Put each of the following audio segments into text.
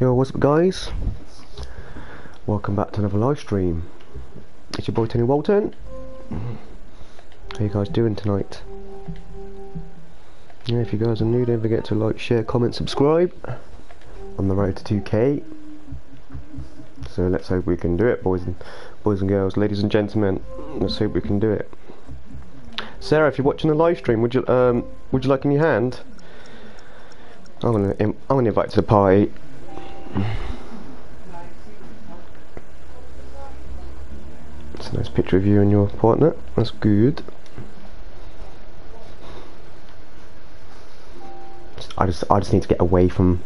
Yo, what's up guys? Welcome back to another live stream. It's your boy Tony Walton. How you guys doing tonight? Yeah, if you guys are new, don't forget to like, share, comment, subscribe. On the road to 2K. So let's hope we can do it, boys and girls, ladies and gentlemen. Let's hope we can do it. Sarah, if you're watching the live stream, would you like in your hand? I'm gonna invite to the party. It's a nice picture of you and your partner. That's good. I just need to get away from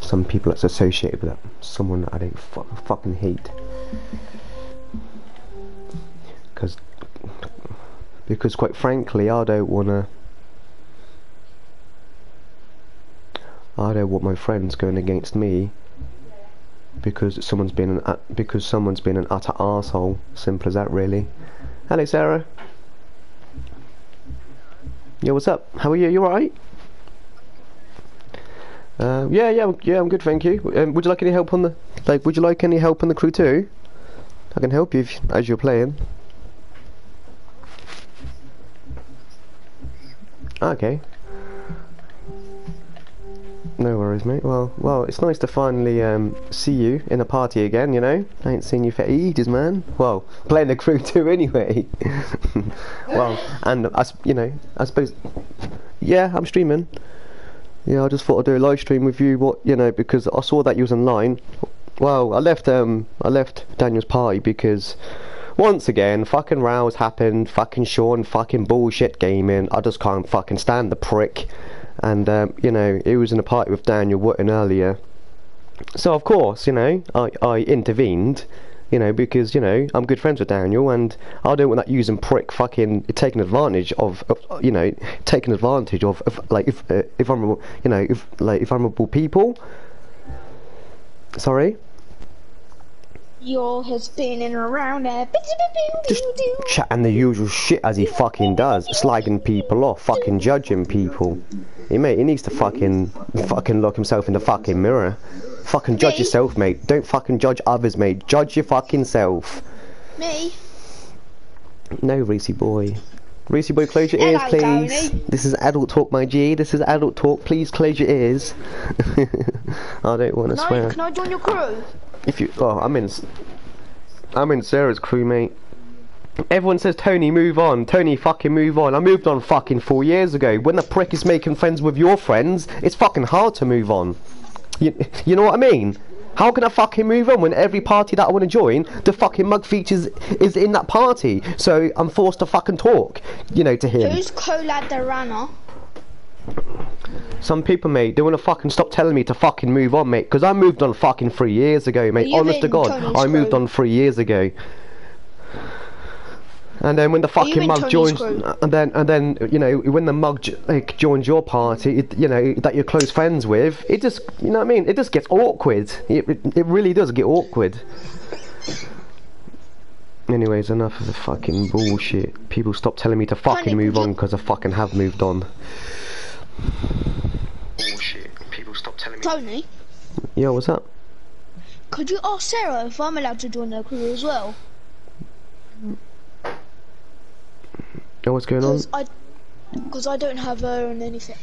some people that's associated with that. Someone that I don't fucking hate. Because quite frankly, I don't want my friends going against me because someone's been an utter arsehole. Simple as that, really. Hello, Sarah. Yo, what's up? How are you? You alright? Yeah, I'm good, thank you. Would you like any help on the Crew 2? I can help you as you're playing. Okay. No worries, mate. Well, it's nice to finally see you in a party again, you know? I ain't seen you for ages, man. Well, playing the Crew 2 anyway. Well, and, I suppose... Yeah, I'm streaming. Yeah, I just thought I'd do a live stream with you, because I saw that you was online. Well, I left Daniel's party because... Once again, fucking rows happened, fucking Shaun, fucking bullshit gaming. I just can't fucking stand the prick. And, he was in a party with Daniel Wotton earlier. So, of course, I intervened, because, I'm good friends with Daniel, and I don't want that using prick fucking taking advantage of vulnerable people. Sorry? You're spinning around there. Just chatting the usual shit as he fucking does, slagging people off, fucking judging people. Hey, mate, he needs to fucking look himself in the fucking mirror. Fucking judge yourself, mate. Don't fucking judge others, mate. Judge your fucking self. Me? No, Reese boy. Reese boy, close your ears, please. Tony. This is adult talk, my G. This is adult talk. Please close your ears. I don't want to swear. Can I join your crew? I'm in Sarah's crew, mate. Everyone says, Tony, move on. Tony, fucking move on. I moved on fucking 4 years ago. When the prick is making friends with your friends, it's fucking hard to move on. You know what I mean? How can I fucking move on when every party that I want to join, the fucking mug features is in that party? So I'm forced to fucking talk, to him. Who's Colad the runner? Some people, mate, they want to fucking stop telling me to fucking move on, mate, because I moved on fucking 3 years ago, mate. You've honest to God, Tony's I moved on 3 years ago. And then when the fucking mug joins, and then when the mug joins your party, that you're close friends with, it just, you know what I mean? It just gets awkward. It really does get awkward. Anyways, enough of the fucking bullshit. People stop telling me to fucking move on because I fucking have moved on. Bullshit. People stop telling me. Tony? Yeah, what's up? Could you ask Sarah if I'm allowed to join their crew as well? Oh, what's going on? Because I don't have her on anything.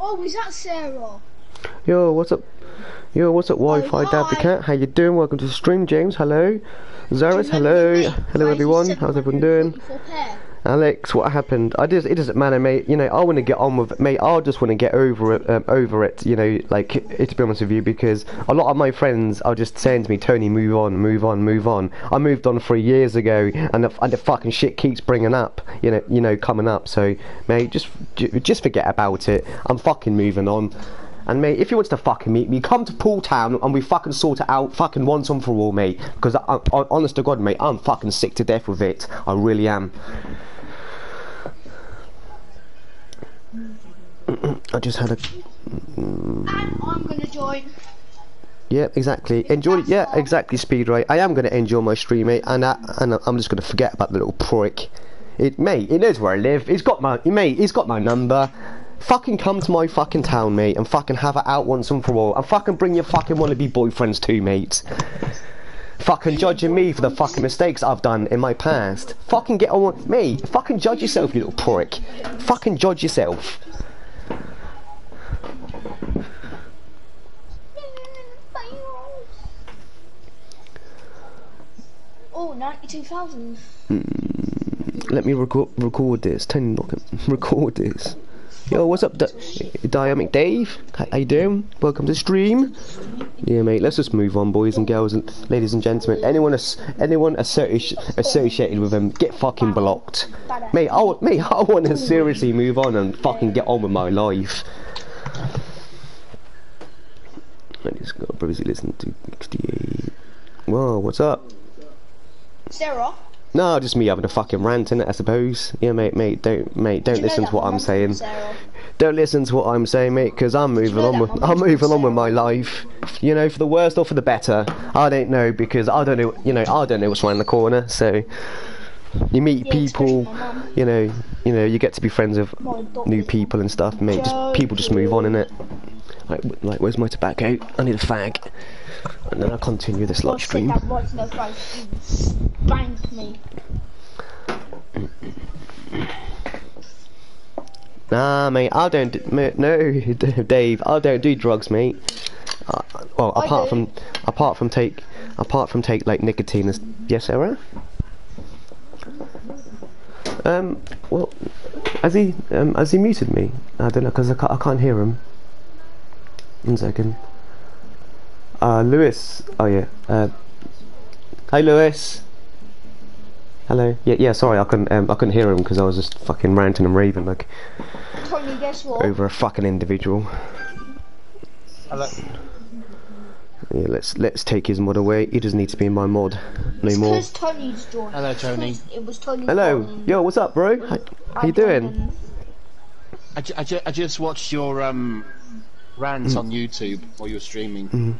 Oh, is that Sarah? Yo, what's up? Yo, what's up, Wi-Fi Dad the Cat? How you doing? Welcome to the stream, James. Hello. Zaris, hello. Hello, everyone. How's everyone doing? Alex, what happened? It doesn't matter, mate. I want to get on with it, mate. I just want to get over it. To be honest with you, because a lot of my friends are just saying to me, Tony, move on, move on, move on. I moved on 3 years ago, and the fucking shit keeps bringing up, coming up. So, mate, just forget about it. I'm fucking moving on. And mate, if you want to fucking meet me, come to Pool Town and we fucking sort it out fucking once and for all, mate. Because I honest to God, mate, I'm fucking sick to death with it. I really am. I just had a... And I'm gonna join. Yeah, exactly. Enjoy. Yeah, exactly, Speedray. I am gonna enjoy my stream, mate. And I'm just gonna forget about the little prick. Mate, it knows where I live. It's got my number. Fucking come to my fucking town, mate, and fucking have it out once and for all. And fucking bring your fucking wannabe boyfriends too, mate. Fucking judging me for the fucking mistakes I've done in my past. Fucking get on, mate. Fucking judge yourself, you little prick. Fucking judge yourself. Oh, 92,000. Let me record this. Tony Walton. Record this. Yo, what's up, Dynamic Dave? How you doing? Welcome to stream. Yeah, mate. Let's just move on, boys and girls and ladies and gentlemen. Anyone associated with them, get fucking blocked, mate. I want to seriously move on and fucking get on with my life. I just got busy listening to XDA. Whoa, what's up? Sarah? No, just me having a fucking rant in it, I suppose. Yeah, mate, don't listen to what I'm saying. Don't listen to what I'm saying, mate, because I'm moving on with my life. You know, for the worst or for the better. I don't know, because I don't know what's around the corner, so you meet people, you know, you get to be friends with new people and stuff, mate. Just people just move on, innit? Like, where's my tobacco? I need a fag. And then I'll continue this live stream. Nah, mate, I don't. No, Dave, I don't do drugs, mate. Well, apart from take like nicotine. Yes, Sarah. Well, has he muted me? I don't know, because I can't hear him. One second. Lewis. Oh yeah. Hi, Lewis. Hello. Yeah. Sorry, I couldn't hear him because I was just fucking ranting and raving like. Tony, guess what? Over a fucking individual. Hello. Yeah. Let's take his mod away. He doesn't need to be in my mod no more. It's 'cause Tony's joined. Hello, Tony. It was Tony. Hello. Joining. Yo, what's up, bro? How you doing? I just watched your rant on YouTube while you were streaming.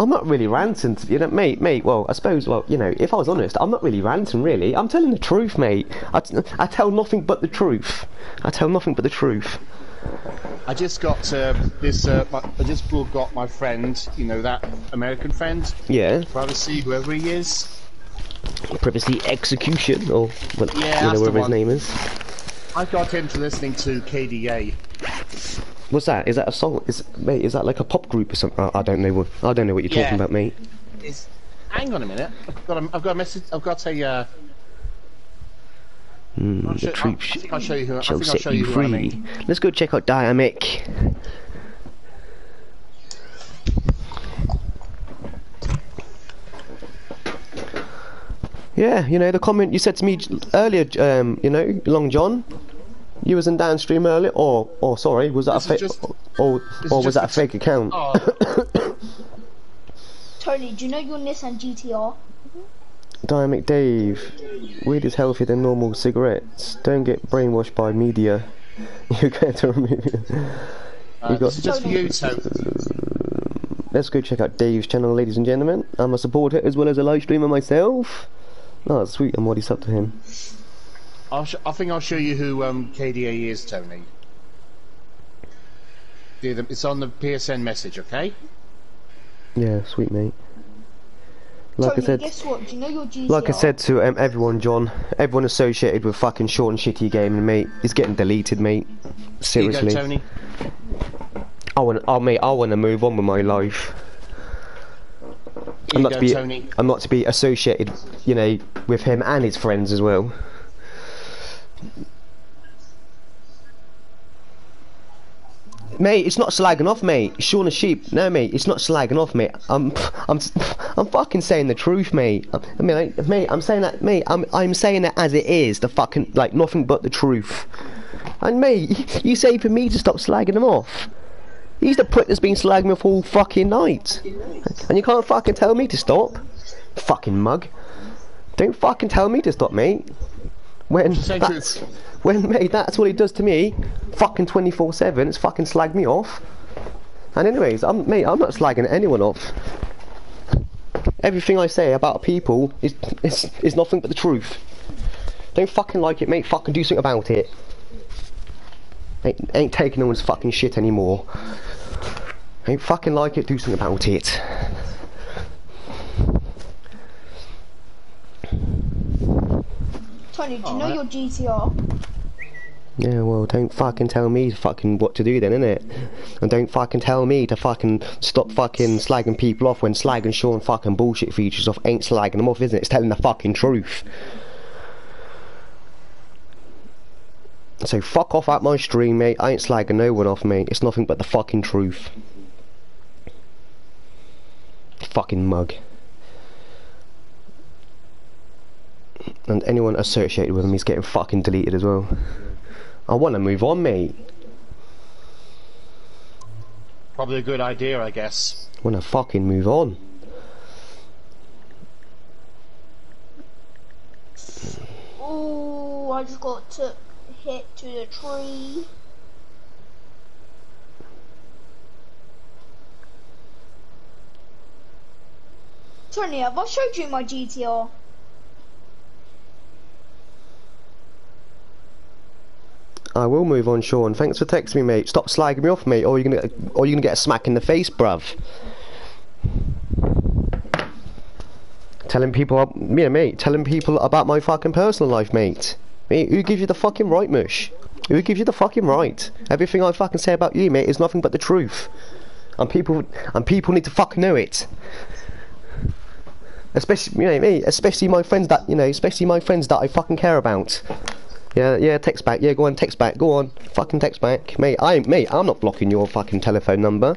I'm not really ranting, you know, mate. Well, I suppose, well, you know, if I was honest, I'm not really ranting, really. I'm telling the truth, mate. I tell nothing but the truth. I just got I just got my friend, you know, that American friend. Yeah. Privacy, whoever he is. Privacy execution, or well, yeah, you know, whatever his name is. I got him to listening to KDA. What's that? Is that a song? Mate, is that like a pop group or something? I don't know. I don't know what you're talking about, mate. Hang on a minute. I've got a message. I've got a. I'll show you who. Shall set you free. I mean. Let's go check out Dynamic. Yeah, you know the comment you said to me earlier. You know, Long John. You was in downstream earlier, or sorry, was that a fake, or was that a fake account? Oh. Tony, do you know your Nissan GTR? Dynamic Dave, weed is healthier than normal cigarettes. Don't get brainwashed by media. You're going to remove it. Let's go check out Dave's channel, ladies and gentlemen. I'm a supporter as well as a live streamer myself. Oh, sweet, I'm already subbed to him. I think I'll show you who KDA is, Tony. It's on the PSN message, okay? Yeah, sweet, mate. Like Tony, I said, guess what? Do you know your GTR? Like I said to everyone, John, everyone associated with fucking Shaun Shitty Gaming, mate, is getting deleted, mate. Seriously. Here you go, Tony. I want to move on with my life. I'm not to be associated, you know, with him and his friends as well. Mate, it's not slagging off, mate. Shaun a sheep. No, mate, it's not slagging off, mate. I'm fucking saying the truth, mate. I mean, mate, I'm saying that, mate. I'm saying it as it is. The fucking like nothing but the truth. And mate, you say for me to stop slagging him off. He's the prick that's been slagging me off all fucking night. And you can't fucking tell me to stop. Fucking mug. Don't fucking tell me to stop, mate. Mate, that's what he does to me, fucking 24/7. It's fucking slagged me off. And anyways, I'm not slagging anyone off. Everything I say about people is nothing but the truth. Don't fucking like it, mate. Fucking do something about it. Ain't taking no one's fucking shit anymore. Ain't fucking like it, do something about it. Tony, do you know your GTR? Yeah, well, don't fucking tell me fucking what to do then, innit? And don't fucking tell me to fucking stop fucking slagging people off when slagging Shaun fucking bullshit features off ain't slagging them off, isn't it? It's telling the fucking truth. So fuck off at my stream, mate. I ain't slagging no one off, mate. It's nothing but the fucking truth. Fucking mug. And anyone associated with him, he's getting fucking deleted as well. I want to move on, mate. Probably a good idea, I guess. I want to fucking move on. Oh, I just got to hit to the tree. Tony, have I showed you my GTR? I will move on, Shaun. Thanks for texting me, mate. Stop slagging me off, mate, or you're gonna get a smack in the face, bruv. Telling people, yeah, mate. Telling people about my fucking personal life, mate. Mate, who gives you the fucking right, mush? Who gives you the fucking right? Everything I fucking say about you, mate, is nothing but the truth, and people need to fucking know it. Especially, you know, mate. Especially my friends that I fucking care about. Yeah, yeah, text back. Yeah, go on, text back. Go on, fucking text back, mate. I'm not blocking your fucking telephone number.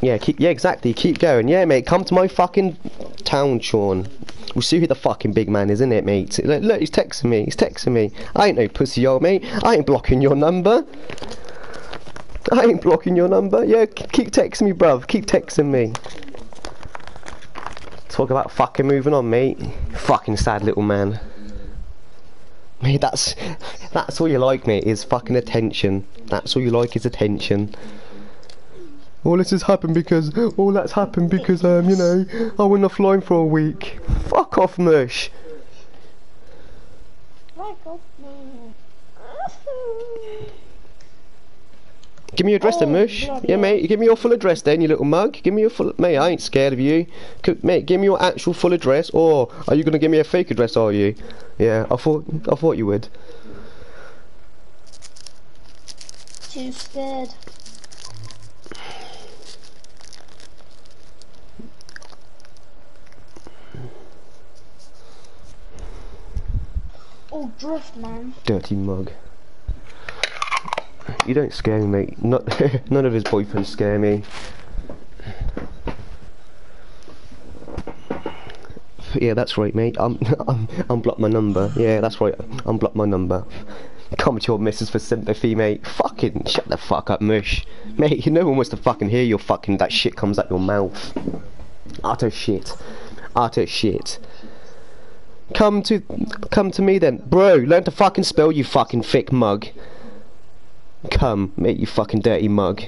Yeah, exactly. Keep going. Yeah, mate. Come to my fucking town, Shaun. We'll see who the fucking big man is, innit, mate? Look, he's texting me. He's texting me. I ain't no pussy, old mate. I ain't blocking your number. I ain't blocking your number. Yeah, keep texting me, bruv. Keep texting me. Talk about fucking moving on, mate. Fucking sad little man. Mate, that's all you like, mate, is fucking attention. That's all you like is attention. All this has happened because, all that's happened because, you know, I went offline for a week. Fuck off, mush. Give me your address then, mush. Yeah, mate, give me your full address then, you little mug. Give me your full, mate, I ain't scared of you. Mate, give me your actual full address, or are you gonna give me a fake address, are you? Yeah, I thought you would. Too scared. Oh, drift, man. Dirty mug. You don't scare me, mate. Not none of his boyfriends scare me. Yeah, that's right, mate. Unblock my number. Yeah, that's right. Unblock my number. Come to your missus for sympathy, mate. Fucking shut the fuck up, mush. Mate, no one wants to fucking hear your fucking that shit comes out your mouth. Utter shit. Utter shit. Come to me then, bro. Learn to fucking spell, you fucking thick mug. Come, mate, you fucking dirty mug.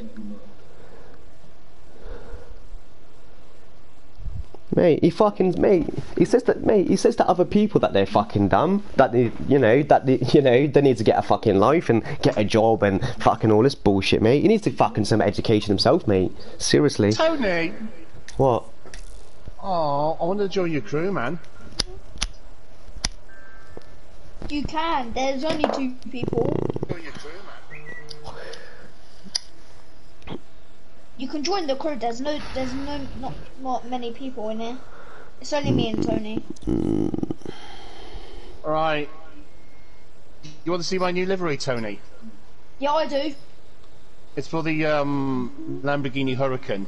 Mate, he says to other people that they're fucking dumb, that they need to get a fucking life and get a job and fucking all this bullshit, mate. He needs to fucking some education himself, mate. Seriously. Tony. What? Oh, I want to join your crew, man. You can. There's only 2 people. Join your crew, man. You can join the crew. There's not many people in here. It's only me and Tony. All right. You want to see my new livery, Tony? Yeah, I do. It's for the Lamborghini Huracán.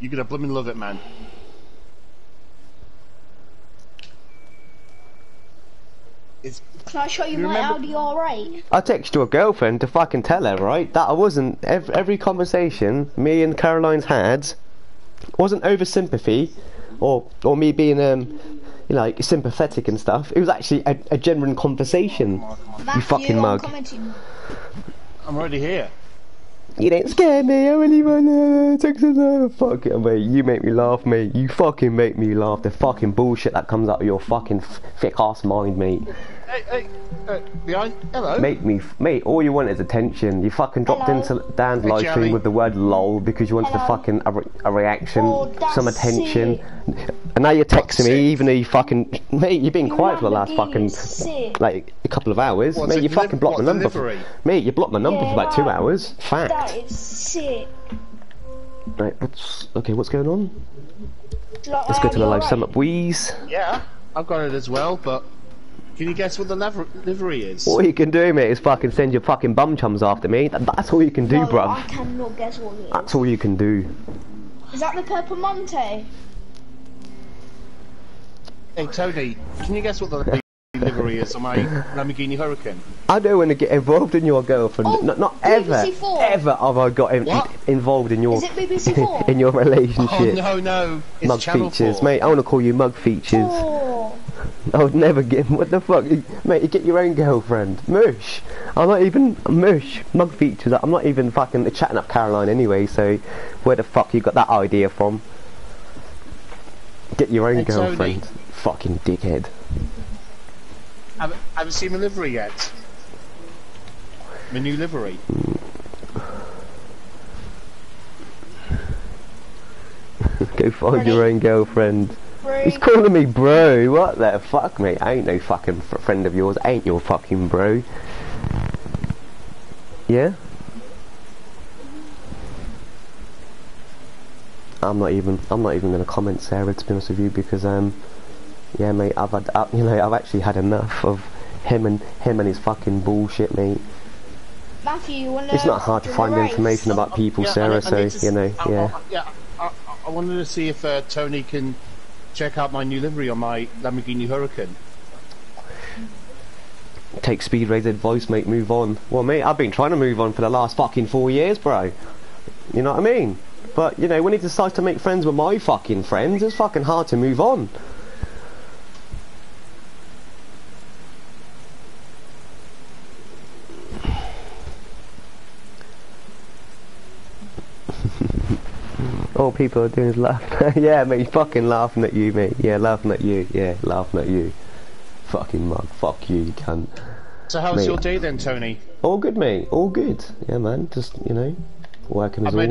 You're gonna blooming love it, man. Can I show you my Audi R8? I texted your girlfriend to fucking tell her, right, that I wasn't, every conversation me and Caroline's had wasn't over sympathy or me being you know, like sympathetic and stuff. It was actually a genuine conversation. Matthew, you fucking mug. I'm already here. You don't scare me, I really wanna take some love. Fuck it, mate, you make me laugh, mate. You fucking make me laugh. The fucking bullshit that comes out of your fucking thick ass mind, mate. Hey, behind, hello. Mate, all you want is attention. You fucking dropped into Dan's live stream with the word lol because you wanted a reaction, some attention. Sick. And now you're texting me even though you fucking, mate, you've been quiet for the last fucking, like, a couple of hours. What's mate, you fucking blocked my number. Mate, you blocked my number for about 2 hours. Fact. That is sick. Right, what's going on? Like, let's go to the Live Summit, please. Yeah, I've got it as well, but can you guess what the livery is? All you can do, mate, is fucking send your fucking bum chums after me. That's all you can do, bruv. I cannot guess what it is. That's all you can do. Is that the Performante? Hey, Tony, can you guess what the livery is on my Lamborghini Huracán? I don't want to get involved in your girlfriend. Oh, not ever, ever have I got involved in your in your relationship. Oh, no, it's Mug Features, 4. Mate. I want to call you Mug Features. Oh. I would never get him. What the fuck, mate? You get your own girlfriend. Mush. I'm not even mush. Mug Features. I'm not even fucking chatting up Caroline anyway. So where the fuck you got that idea from? Get your own girlfriend. Tony. Fucking dickhead. I haven't seen my livery yet. My new livery. Go find your own girlfriend. He's calling me bro. What the fuck, mate? I ain't no fucking friend of yours. I ain't your fucking bro. Yeah? I'm not even gonna comment, Sarah, to be honest with you, because yeah, mate, I've had, you know, I've actually had enough of him and his fucking bullshit, mate. Matthew, you wanna, it's not hard to find information about people, Sarah. I wanted to see if Tony can check out my new livery on my Lamborghini Huracán. Take Speed Ray's advice, mate. Move on. Well, mate, I've been trying to move on for the last fucking 4 years, bro. You know what I mean? But you know, when he decides to make friends with my fucking friends, it's fucking hard to move on. All people are doing is laughing. Yeah, mate, he's fucking laughing at you, mate. Yeah, laughing at you. Yeah, laughing at you. Fucking mug. Fuck you, you cunt. So how's your day then, Tony? All good, mate. All good. Yeah, man. Just, you know, working as always.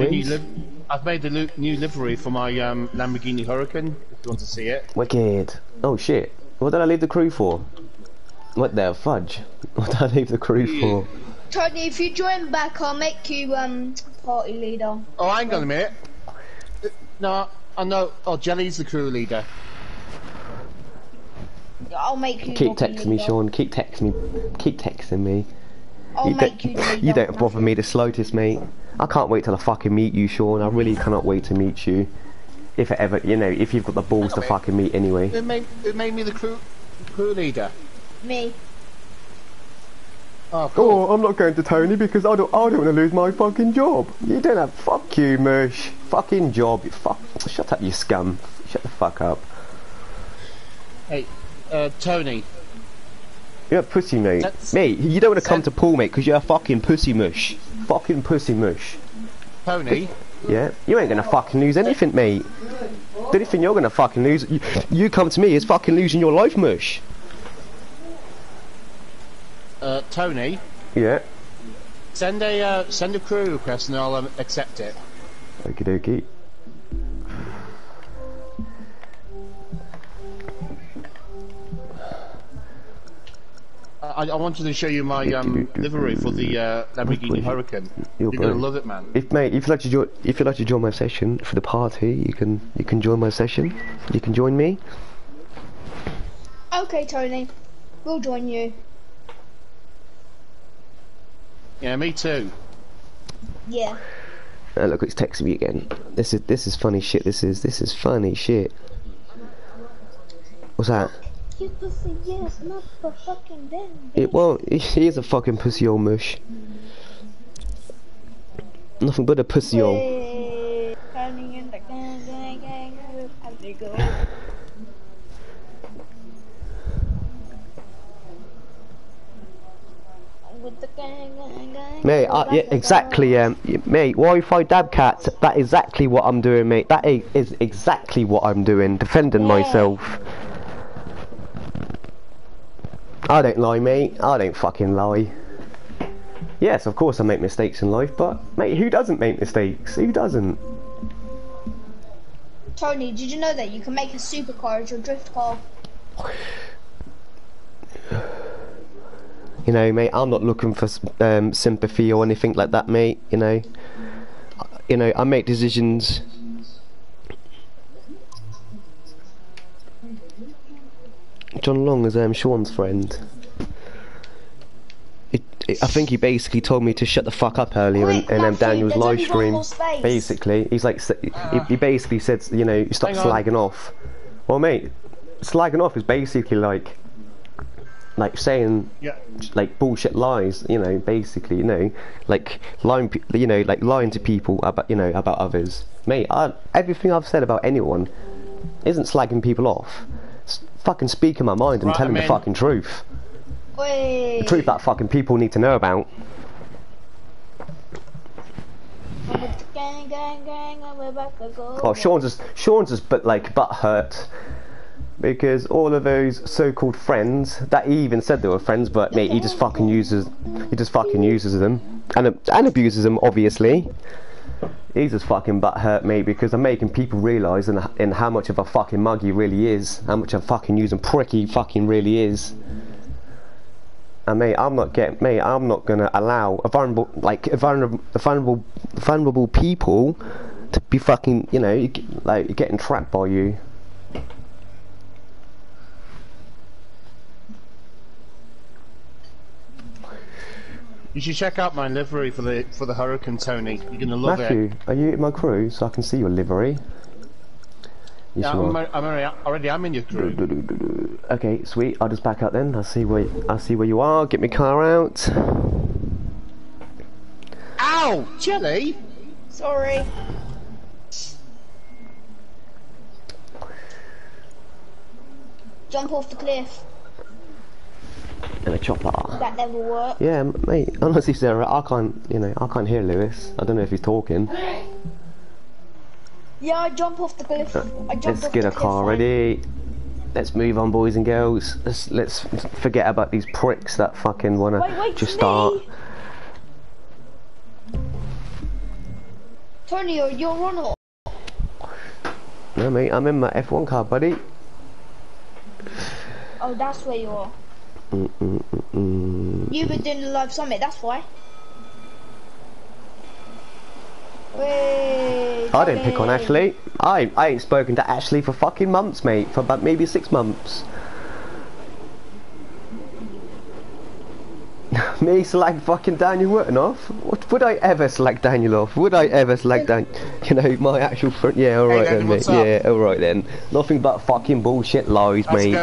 I've made the new livery for my Lamborghini Huracán, if you want to see it. Wicked. Oh, shit. What did I leave the crew for? What the fudge? What did I leave the crew for? Tony, if you join back, I'll make you party leader. Oh, hang on a minute. No, I know. Oh, Jelly's the crew leader. I'll make you. Keep texting me, Shaun. Keep texting me. Keep texting me. I'll make you. You don't bother me the slightest, mate. I can't wait till I fucking meet you, Shaun. I really cannot wait to meet you. If ever, you know, if you've got the balls to fucking meet anyway. It made me the crew leader. Me. Oh, cool. Oh, I'm not going to Tony because I don't want to lose my fucking job. You don't have, fuck you, mush. Fucking job. Shut up, you scum. Shut the fuck up. Hey, Tony. You're a pussy, mate. Mate, you don't want to come to Paul, mate, because you're a fucking pussy mush. Fucking pussy mush. Tony? Yeah, you ain't going to fucking lose anything, mate. The only thing you're going to fucking lose, you come to me, is fucking losing your life, mush. Tony. Yeah. Send a crew request and I'll accept it. Okie dokie. I wanted to show you my livery for the Lamborghini Huracán. You're gonna love it, man. If you'd like to join my session for the party, you can join my session. You can join me. Okay, Tony. We'll join you. Yeah, me too. Yeah. Look, it's texting me again. This is funny shit. This is funny shit. What's that? You pussy, yes, not for fucking them. It won't. He is a fucking pussy old mush. Nothing but a pussy old. With the gang, Mate, yeah, exactly, mate, Wi-Fi dab cat, that is exactly what I'm doing, mate. That is exactly what I'm doing, defending myself. I don't lie, mate. I don't fucking lie. Yes, of course I make mistakes in life, but, mate, who doesn't make mistakes? Who doesn't? Tony, did you know that you can make a supercar as your drift car? You know, mate, I'm not looking for sympathy or anything like that, mate. You know, I make decisions. John Long is Sean's friend. I think he basically told me to shut the fuck up earlier in Daniel's live stream. Basically, he's like, he basically said, you know, stop slagging off. Well, mate, slagging off is basically like. Saying, like bullshit lies, you know, basically, you know, like lying, you know, like lying to people about, you know, about others. Mate, everything I've said about anyone isn't slagging people off. It's fucking speaking my mind and telling the fucking truth. Wait. The truth that fucking people need to know about. Oh, Sean's just butt hurt. Because all of those so-called friends that he even said they were friends, but mate, he just fucking uses them and abuses them. Obviously, he's just fucking butthurt, mate, because I'm making people realise in how much of a fucking mug he really is, how much a fucking using prick he fucking really is. And mate, I'm not gonna allow vulnerable people to be fucking, you know, like getting trapped by you. You should check out my livery for the Huracán, Tony. You're gonna love Matthew, it. Matthew, are you in my crew so I can see your livery? You I'm already in your crew. Okay, sweet. I'll just back up then. I see where you are. Get my car out. Ow, Jelly. Sorry. Jump off the cliff. And a chopper. That never worked. Yeah, mate. Honestly, Sarah, I can't hear Lewis. I don't know if he's talking. Yeah, I jump off the cliff. Let's get a car ready. Let's move on, boys and girls. Let's forget about these pricks that fucking wanna just start. Tony, you're on or? No, mate. I'm in my F1 car, buddy. Oh, that's where you are. You were doing the Live Summit, that's why. Wait, I didn't pick on Ashley. I ain't spoken to Ashley for fucking months, mate. For about maybe 6 months. Me select fucking Daniel Wotton off? What, would I ever select Daniel off? Would I ever select Daniel? You know, my actual friend. Yeah, alright then, mate. Yeah, alright then. Nothing but fucking bullshit lies, mate.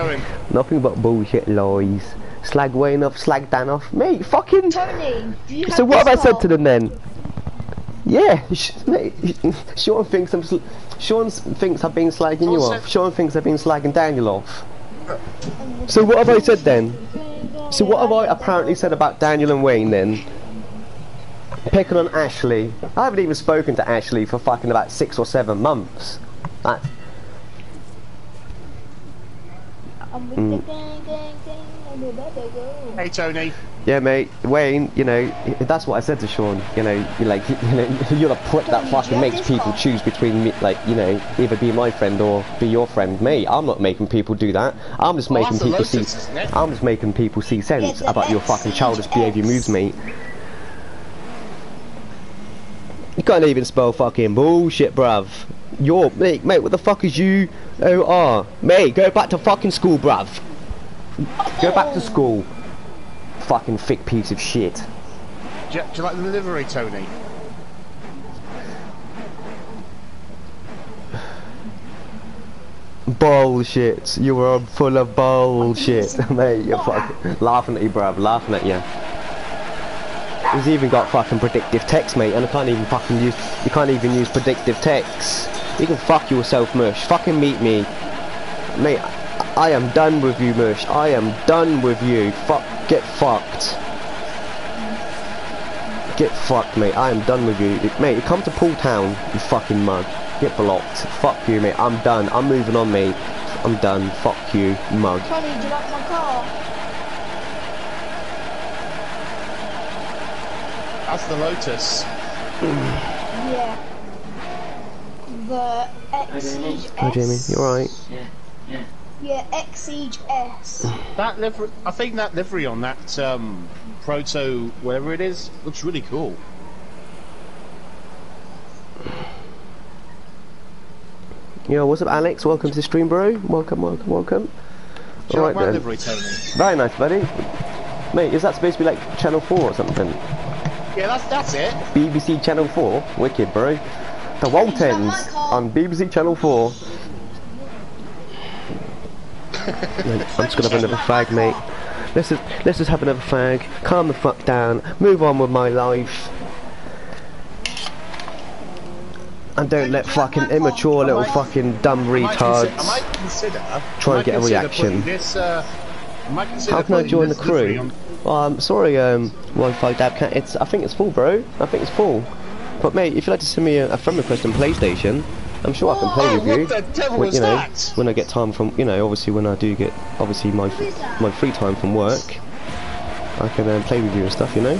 Nothing but bullshit lies. Slag Wayne off, slag Dan off. Mate, fucking... Tony, do you have so what have I said to them then? Yeah, mate, Sean thinks I've been slagging you off. Sean thinks I've been slagging Daniel off. So what have I said then? So what have I apparently said about Daniel and Wayne then? Picking on Ashley. I haven't even spoken to Ashley for fucking about 6 or 7 months. That's... Hey Tony. Yeah, mate. Wayne, you know, that's what I said to Sean. You know, you're a prick that fucking makes people choose between me, like, you know, either be my friend or be your friend. Mate, I'm not making people do that. I'm just making people see. I'm just making people see sense about your fucking childish behaviour moves, mate. You can't even spell fucking bullshit, bruv. You're mate. What the fuck is UOR? Mate, go back to fucking school, bruv. Go back to school. Fucking thick piece of shit. Do you like the livery, Tony? Bullshit. You were full of bullshit, mate. You're fucking laughing at you, bruv. Laughing at you. He's even got fucking predictive text, mate, and I can't even fucking use. You can't even use predictive text. You can fuck yourself, Mush. Fucking meet me, mate. I am done with you, Mush. I am done with you. Fuck. Get fucked. Get fucked, mate. I am done with you. Mate, you come to Pool Town, you fucking mug. Get blocked. Fuck you, mate. I'm done. I'm moving on, mate. I'm done. Fuck you, mug. Tony, do you like my car? That's the Lotus. Yeah. The X-Siege S. Hi, Jamie. You alright? Yeah. Yeah. Yeah, X-Siege S. That livery, I think that livery on that Proto, whatever it is, looks really cool. Yo, what's up, Alex? Welcome to the stream, bro. Welcome, welcome, welcome. Alright then. Livery, Tony. Very nice, buddy. Mate, is that supposed to be like Channel 4 or something? Yeah, that's it. BBC Channel 4? Wicked, bro. The Waltons on BBC Channel 4. I'm just gonna have another fag, mate. Let's just have another fag. Calm the fuck down. Move on with my life. And don't let fucking immature little fucking dumb retards try and get a reaction. How can I join the crew? I'm sorry, Wi-Fi dab cat. It's I think it's full, bro. I think it's full. But mate, if you'd like to send me a friend request on PlayStation, I'm sure I can play with you. What the devil was that? When I get time from, you know, obviously when I do get, obviously my free time from work, I can play with you and stuff, you know.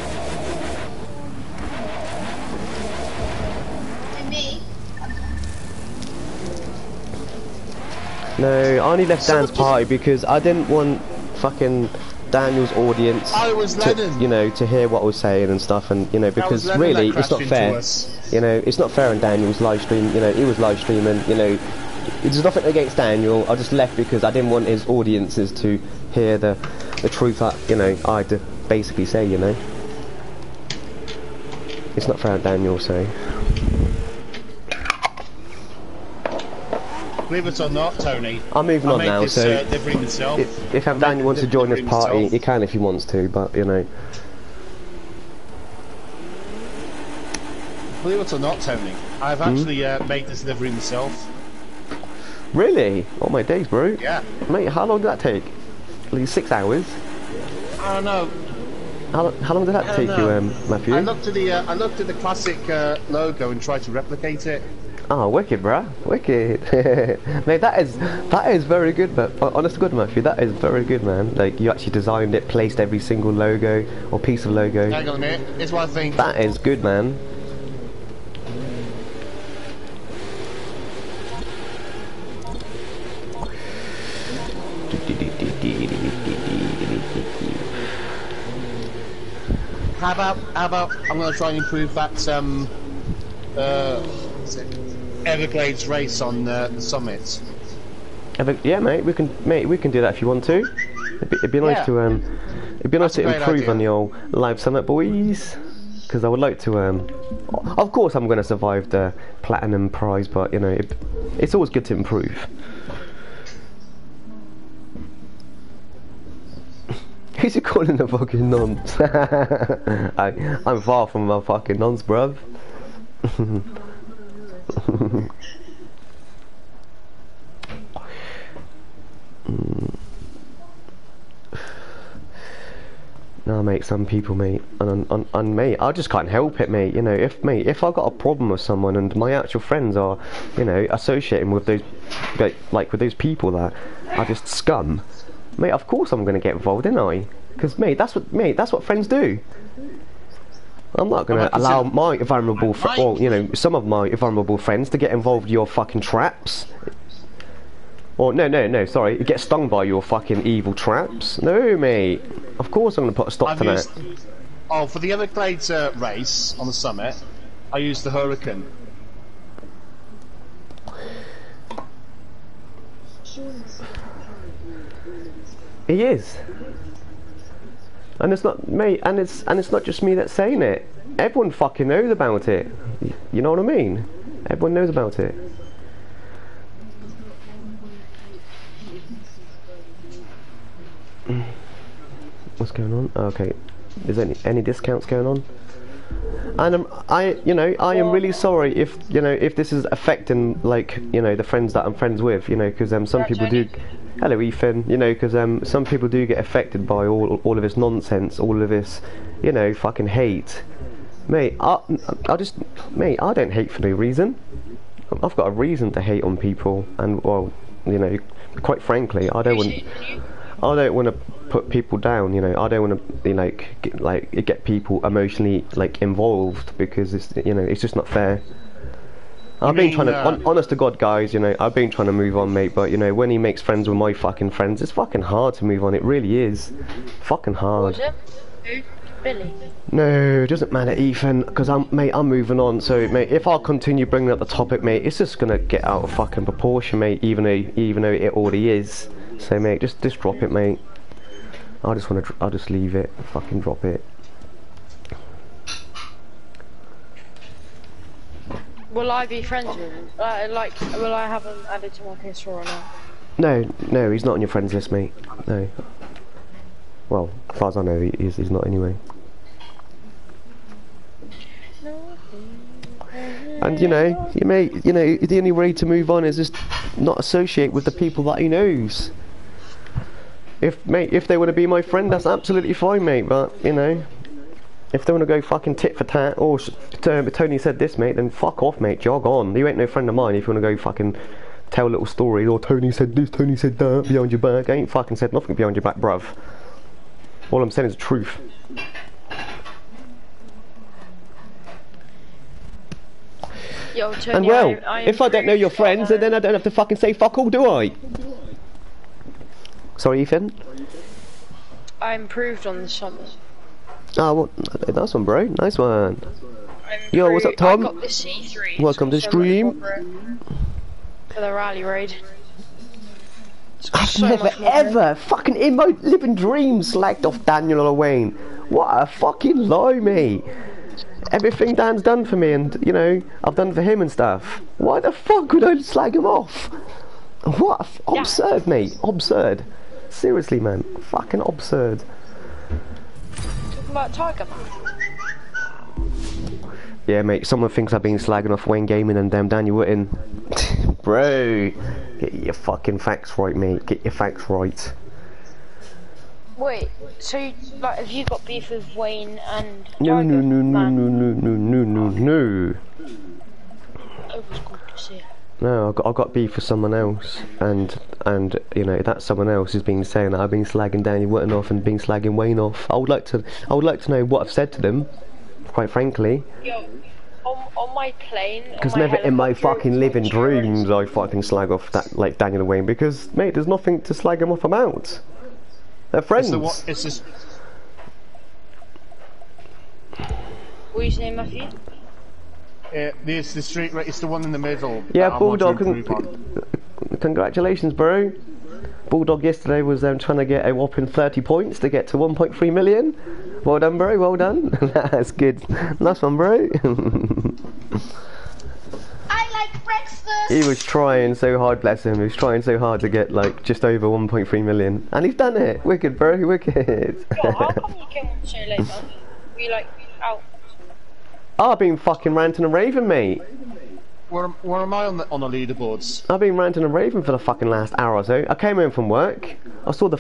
No, I only left so Dan's party because I didn't want fucking Daniel's audience to, you know, to hear what I was saying and stuff, and you know, because really it's not fair, you know, it's not fair on Daniel's live stream, you know, he was live streaming, you know, it's nothing against Daniel, I just left because I didn't want his audiences to hear the truth that, you know, I had to basically say, you know, it's not fair on Daniel, so. Believe it or not, Tony. I'm moving on now, so if Daniel wants to join this party, he can if he wants to, but you know. Believe it or not, Tony, I've actually made this livery myself. Really? Oh my days, bro. Yeah. Mate, how long did that take? At least 6 hours. I don't know. How long did that take you, Matthew? I looked at the classic logo and tried to replicate it. Oh, wicked, bruh. Wicked. Mate, that is very good, but honest to God, Matthew, that is very good, man. Like, you actually designed it, placed every single logo or piece of logo. Hang on a minute. It's one thing. That is good, man. How about I'm going to try and improve that, what's it? Everglades race on the summit. Yeah, mate, we can do that if you want to. It'd be nice to That's improve on the old Live Summit, boys. Because I would like to. Of course, I'm going to survive the Platinum prize, but you know, it's always good to improve. Who's you calling the fucking nonce? I'm far from a fucking nonce, bruv. No, mate, some people, mate, and mate, I just can't help it, mate, you know, if I got a problem with someone and my actual friends are, you know, associating with those, like with those people that are just scum, mate, of course I'm gonna get involved, ain't I? Because mate, that's what friends do. I'm not going to allow my vulnerable, well, you know, some of my vulnerable friends to get involved in your fucking traps. Or, no, sorry, get stung by your fucking evil traps. No, mate. Of course I'm going to put a stop to that. Oh, for the Everglades race on the summit, I used the Huracán. He is. And it's not, mate, and it's not just me that's saying it. Everyone fucking knows about it. You know what I mean? Everyone knows about it. What's going on? Okay, is any discounts going on? And I am really sorry if, you know, if this is affecting, like, you know, the friends that I'm friends with, you know, because some people do. Hello, Ethan. You know, because some people do get affected by all of this nonsense, all of this, you know, fucking hate. Mate, mate, I don't hate for no reason. I've got a reason to hate on people, and well, you know, quite frankly, I don't want to put people down. You know, I don't want to, you know, get people emotionally involved, because it's, you know, it's just not fair. Honest to God, guys, you know, I've been trying to move on, mate, but you know, when he makes friends with my fucking friends, it's fucking hard to move on. It really is, fucking hard. Really? No, it doesn't matter, Ethan, because I'm moving on. So, mate, if I continue bringing up the topic, mate, it's just gonna get out of fucking proportion, mate. Even though it already is. So, mate, just drop it, mate. I'll just leave it. Fucking drop it. Will I be friends with him? Will I have him added to my PS4 or not? No, he's not on your friends list, mate. No. Well, as far as I know, he's not anyway. And you know, the only way to move on is just not associate with the people that he knows. If they want to be my friend, that's absolutely fine, mate. But you know, if they want to go fucking tit for tat, or Tony said this, mate, then fuck off, mate. Jog on. You ain't no friend of mine if you want to go fucking tell little stories. Or Tony said this, Tony said that behind your back. I ain't fucking said nothing behind your back, bruv. All I'm saying is the truth. Yo, Tony, and well, if I don't know your friends, then I don't have to fucking say fuck all, do I? Sorry, Ethan? I improved on the summers. Ah, well, nice one, bro. Nice one. Yo, what's up, Tom? I got the C3. Welcome to the stream. For the rally raid. I've never ever fucking in my living dreams slagged off Daniel or Wayne. What a fucking lie, mate. Everything Dan's done for me, and you know, I've done for him and stuff. Why the fuck would I slag him off? What? Absurd, mate. Absurd. Seriously, man. Fucking absurd. Talking about Tiger Man. Yeah, mate. Someone thinks I've been slagging off Wayne Gaming and damn Daniel Wotton. Bro. Get your fucking facts right, mate. Get your facts right. Wait, so like, have you got beef with Wayne and Tiger? No. It was good to see. No, I got beef with someone else, and you know, that someone else has been saying that I've been slagging Daniel Wotton off and been slagging Wayne off. I would like to know what I've said to them, quite frankly. Yo. On my plane, because never in my fucking living dreams I fucking slag off that like Daniel and Wayne, because mate, there's nothing to slag him off about. They're friends. What are you saying, Matthew? It's the straight right. It's the one in the middle. Yeah, Bulldog. Congratulations, bro. Bulldog yesterday was trying to get a whopping 30 points to get to 1.3 million. Well done, bro, well done. That's good. Nice one, bro. I like breakfast. He was trying so hard, bless him. He was trying so hard to get like just over 1.3 million. And he's done it. Wicked, bro, wicked. Yo, how come you came on so late, man? Were you like out? I've been fucking ranting and raving, mate. Where am I on the leaderboards? I've been ranting and raving for the fucking last hour or so. I came home from work. I saw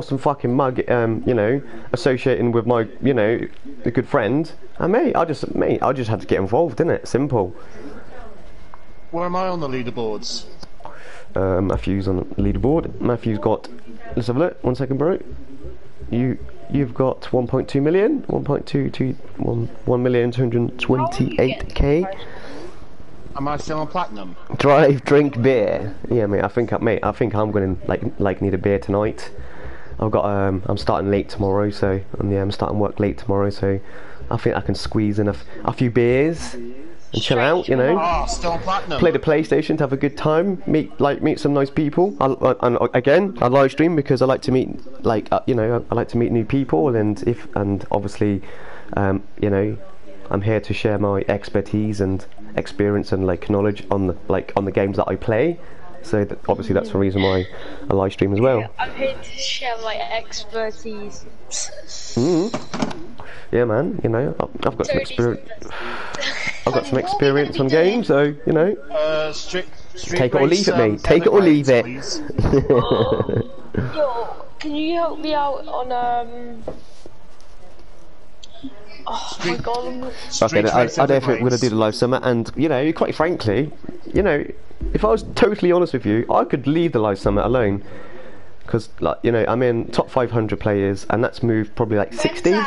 some fucking mug, you know, associating with my, you know, a good friend. And mate, I just had to get involved, didn't it? Simple. Where am I on the leaderboards? Matthew's on the leaderboard. Matthew's got. Let's have a look. 1 second, bro. You've got 1.2 million. 1,228k. Am I still on platinum? Drive, drink, beer. Yeah, mate. I think I'm gonna like need a beer tonight. I've got I'm starting late tomorrow, so I'm starting work late tomorrow, so I think I can squeeze in a few beers and chill out, you know. Oh, still on platinum. Play the PlayStation, to have a good time. Meet some nice people. I live stream because I like to meet I like to meet new people, and obviously, you know, I'm here to share my expertise and experience and knowledge on the games that I play, so that obviously that's the reason why I live stream as well. Yeah, I'm here to share my expertise. Yeah, man, you know, I've got some experience on games, so you know, take it or leave it, mate. Take it or leave it. Yo, can you help me out on Oh my god. Okay, I don't think we're going to do the Live Summit, and, you know, quite frankly, you know, if I was totally honest with you, I could leave the Live Summit alone. Because, like, you know, I'm in top 500 players, and that's moved probably like 60.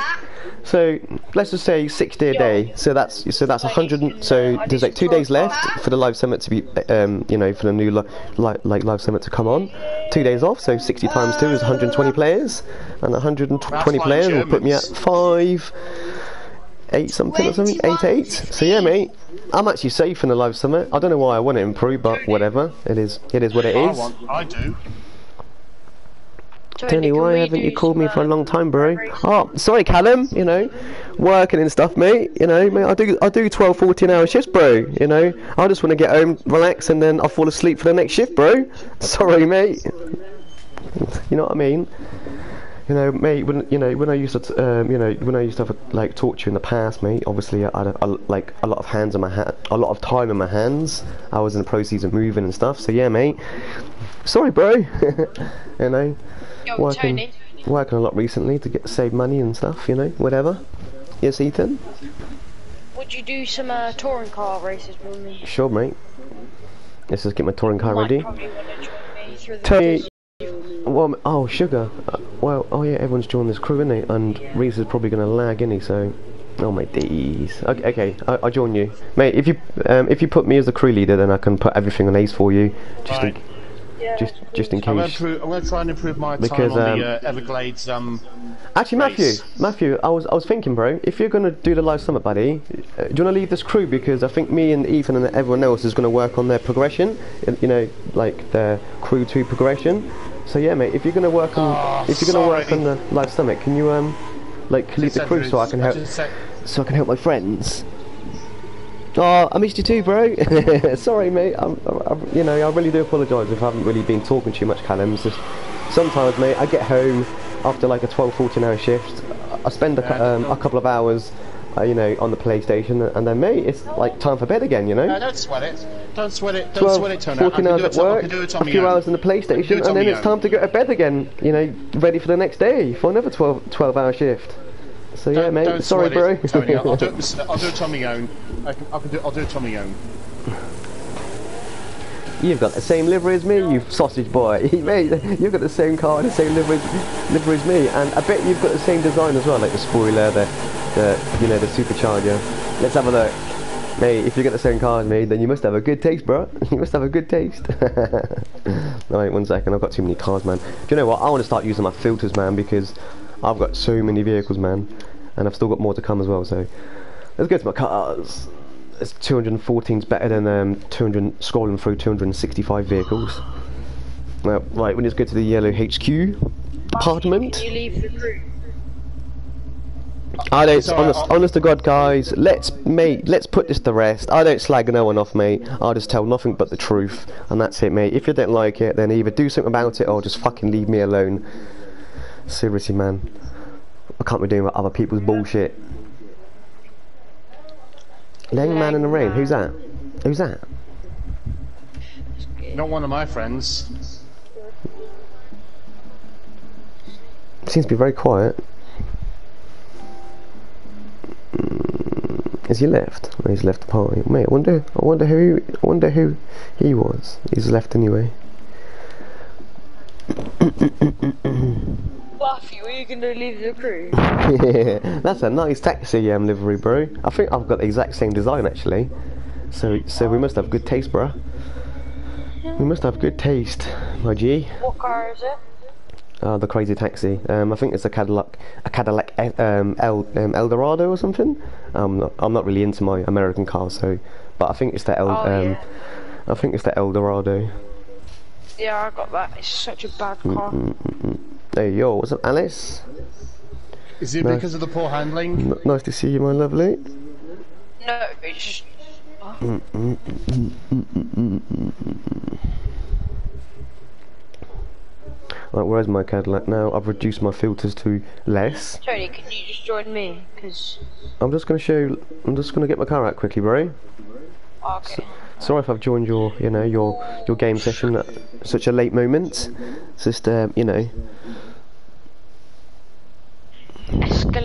So let's just say 60 a day. So that's 100. So there's like 2 days left for the Live Summit to be, you know, for the new Live Summit to come on. 2 days off. So 60 times 2 is 120 players, and 120 players will put me at 5.8 something or something, 8.8. So yeah, mate, I'm actually safe in the Live Summit. I don't know why I want to improve, but whatever. It is what it is. I do. Tony, why haven't you called me for a long time, bro? Oh, sorry, Callum. You know, working and stuff, mate. You know, mate, I do 12, 14-hour shifts, bro. You know, I just want to get home, relax, and then I fall asleep for the next shift, bro. Sorry, mate. You know what I mean? You know, mate. When I used to, have like talk to you in the past, mate. Obviously, I had like a lot of hands in my a lot of time in my hands. I was in the process of moving and stuff. So yeah, mate. Sorry, bro. You know. Yo, working a lot recently to save money and stuff, you know, whatever. Yes, Ethan? Would you do some touring car races with me? Sure, mate. Let's just get my touring car ready. Tony, well, oh, sugar. Well, oh yeah, everyone's joined this crew, isn't it? And yeah. Reese is probably gonna lag, isn't he? So, oh my days. Okay, I join you, mate. If you put me as the crew leader, then I can put everything on ace for you. Just in case. I'm gonna try and improve my time on the Everglades. Actually, Matthew, I was thinking, bro, if you're gonna do the Live Summit, buddy, do you wanna leave this crew? Because I think me and Ethan and everyone else is gonna work on their progression. You know, like their crew 2 progression. So yeah, mate, if you're gonna work on, the Live Summit, can you like leave the crew so I can help? So I can help my friends. Oh, I missed you too, bro. Sorry, mate. You know, I really do apologise if I haven't really been talking too much, Callum. It's just sometimes, mate, I get home after like a 12, 14-hour shift. I spend a couple of hours, you know, on the PlayStation, and then, mate, it's like time for bed again, you know. No, don't sweat it. Don't sweat it, Tony. 14 hours at work, a few hours on the PlayStation, and then it's time to go to bed again. You know, ready for the next day for another 12-hour shift. So yeah, mate. Sorry, bro. Tony, I'll do it on my own. I'll do it on my own. You've got the same livery as me, you sausage boy. Mate, you've got the same car and the same livery as me, and I bet you've got the same design as well, like the spoiler, the you know, the supercharger. Let's have a look, mate. If you get the same car as me, then you must have a good taste, bro. You must have a good taste. Alright, one second. I've got too many cars, man. Do you know what? I want to start using my filters, man, because I've got so many vehicles, man, and I've still got more to come as well. So let's go to my cars. It's 214's better than 200 scrolling through 265 vehicles. Well, right, we just go to the yellow HQ apartment. You leave the crew? I don't. Sorry, honest to God, guys, let's put this to rest. I don't slag no one off, mate. I'll just tell nothing but the truth, and that's it, mate. If you don't like it, then either do something about it or just fucking leave me alone. Seriously, man, I can't be doing other people's bullshit. Laying man in the rain. Who's that? Who's that? Not one of my friends. Seems to be very quiet. Is he left? No, he's left the party, mate. I wonder who he was. He's left anyway. Buffy, are you gonna leave the crew? Yeah, that's a nice taxi livery, bro. I think I've got the exact same design actually. So we must have good taste, bro. Yeah. We must have good taste, my G. What car is it? The crazy taxi. I think it's a Cadillac El Dorado or something. I'm not really into my American cars, so. But I think it's the El Dorado. Yeah, I got that. It's such a bad car. Hey, yo, what's up, Alice? Is it nice. Because of the poor handling? Nice to see you, my lovely. No, it's just... Oh. Right, where's my Cadillac now? I've reduced my filters to less. Tony, can you just join me? Cause I'm just gonna get my car out quickly, bro. Okay. Sorry if I've joined your game session at such a late moment. It's just, you know.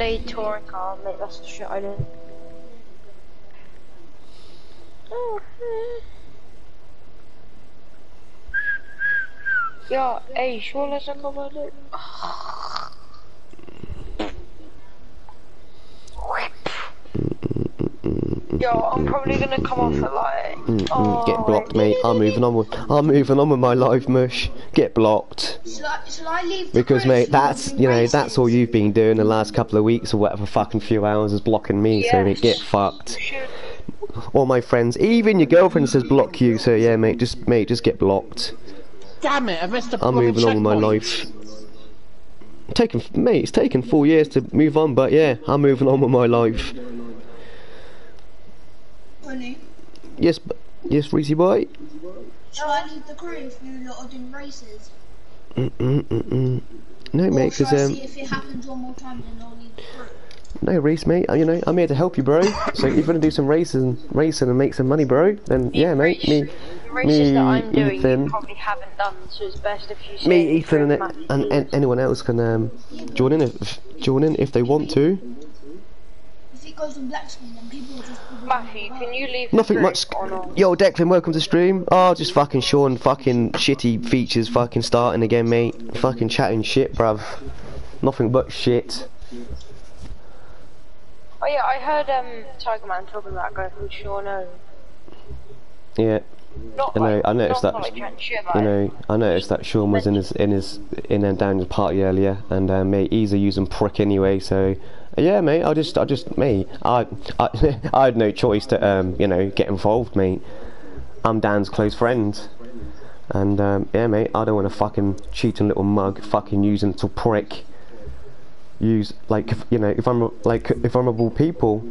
delayed touring car, mate, that's the shit I do. Oh, yeah, hey, Shaun has a come on it. Yo, I'm probably gonna come off at like. Oh, get blocked, mate. I'm moving on with my live mush. Get blocked. Shall I leave? Because, mate, that's that's all you've been doing the last couple of weeks or whatever fucking few hours is blocking me. Yes. So mate, get fucked. All my friends, even your girlfriend says block you. So yeah, mate, just get blocked. Damn it! I missed the. I'm moving on with my life. It's taken 4 years to move on, but yeah, I'm moving on with my life. Yes, Reese boy. Shall I leave the crew if you lot are doing races? No, mate, because see if it happens one more time, then I'll leave the crew. No, Reese, mate. You know, I'm here to help you, bro. So if you want to do some racing and make some money, bro, then yeah, mate. Me, Ethan, and anyone else can join in if they want to. Matthew, can you leave? Nothing much. Yo, Declan, welcome to stream. Oh, just fucking Shaun, fucking shitty features, fucking starting again, mate. Fucking chatting shit, bruv. Nothing but shit. Oh yeah, I heard Tiger Man talking about going from Shaun home. Yeah. I noticed that Shaun was in and down his party earlier, and mate, he's a using prick anyway, so. Yeah, mate. I had no choice to, get involved, mate. I'm Dan's close friend, and yeah, mate. I don't want to fucking cheating little mug, fucking using to prick. Use like if I'm of all people.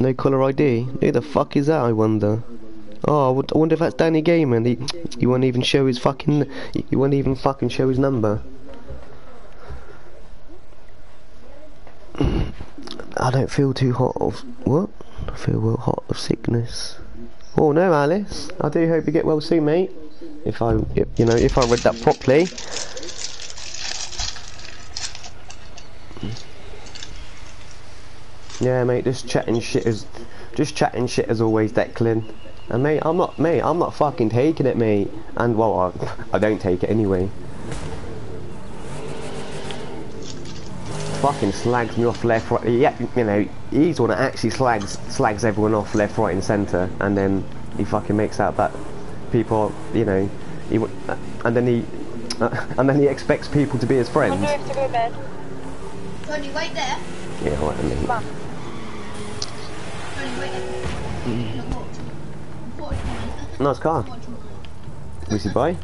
No colour ID. Who the fuck is that? I wonder. Oh, I wonder if that's Danny Gaiman. He won't even show his fucking. He won't even fucking show his number. I don't feel too hot of what? I feel well hot of sickness. Oh no, Alice. I do hope you get well soon, mate. If I read that properly. Yeah, mate. Just chatting shit as always, Declan. And mate, I'm not fucking taking it, mate. And well, I don't take it anyway. Fucking slags me off left, right. Yeah, he's one that actually slags everyone off left, right, and centre. And then he fucking makes out that people, and then he expects people to be his friends. I have to go to bed. Tony, wait there. Yeah, wait a minute. Tony, wait there. Nice car. Reese boy.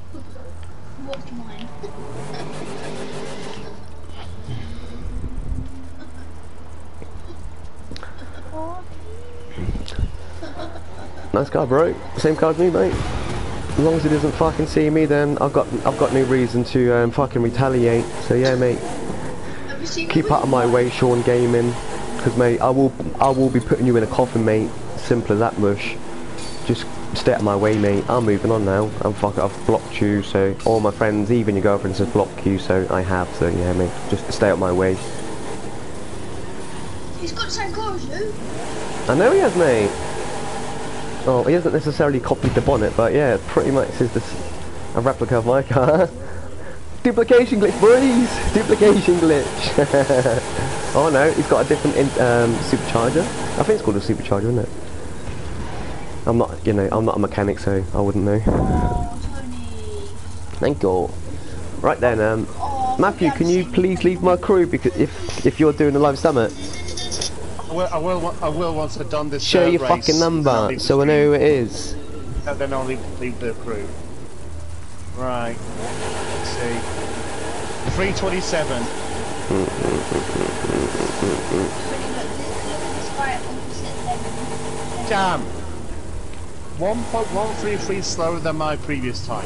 Nice car, bro. Same car as me, mate. As long as he doesn't fucking see me, then I've got no reason to fucking retaliate. So yeah, mate. Keep out of my way, Shaun Gaming, because mate, I will be putting you in a coffin, mate. Simple as that, mush. Just stay out of my way, mate. I'm moving on now. I've blocked you, so all my friends, even your girlfriend, says block you, so I have. So yeah, mate, just stay out of my way. He's got the same car as you. I know he has, mate. Oh, he hasn't necessarily copied the bonnet, but yeah, pretty much is this a replica of my car. Duplication glitch, boys. Duplication glitch. Oh no, he's got a different supercharger. I think it's called a supercharger, isn't it? I'm not a mechanic, so I wouldn't know. Oh, Tony. Thank God. Right then, Matthew, can you please leave my crew because if you're doing a live summit, I will once I've done this. Show your race, fucking number, so I know who it is. And then I'll leave the crew. Right. Let's see. 327. Damn. 1.133 slower than my previous time.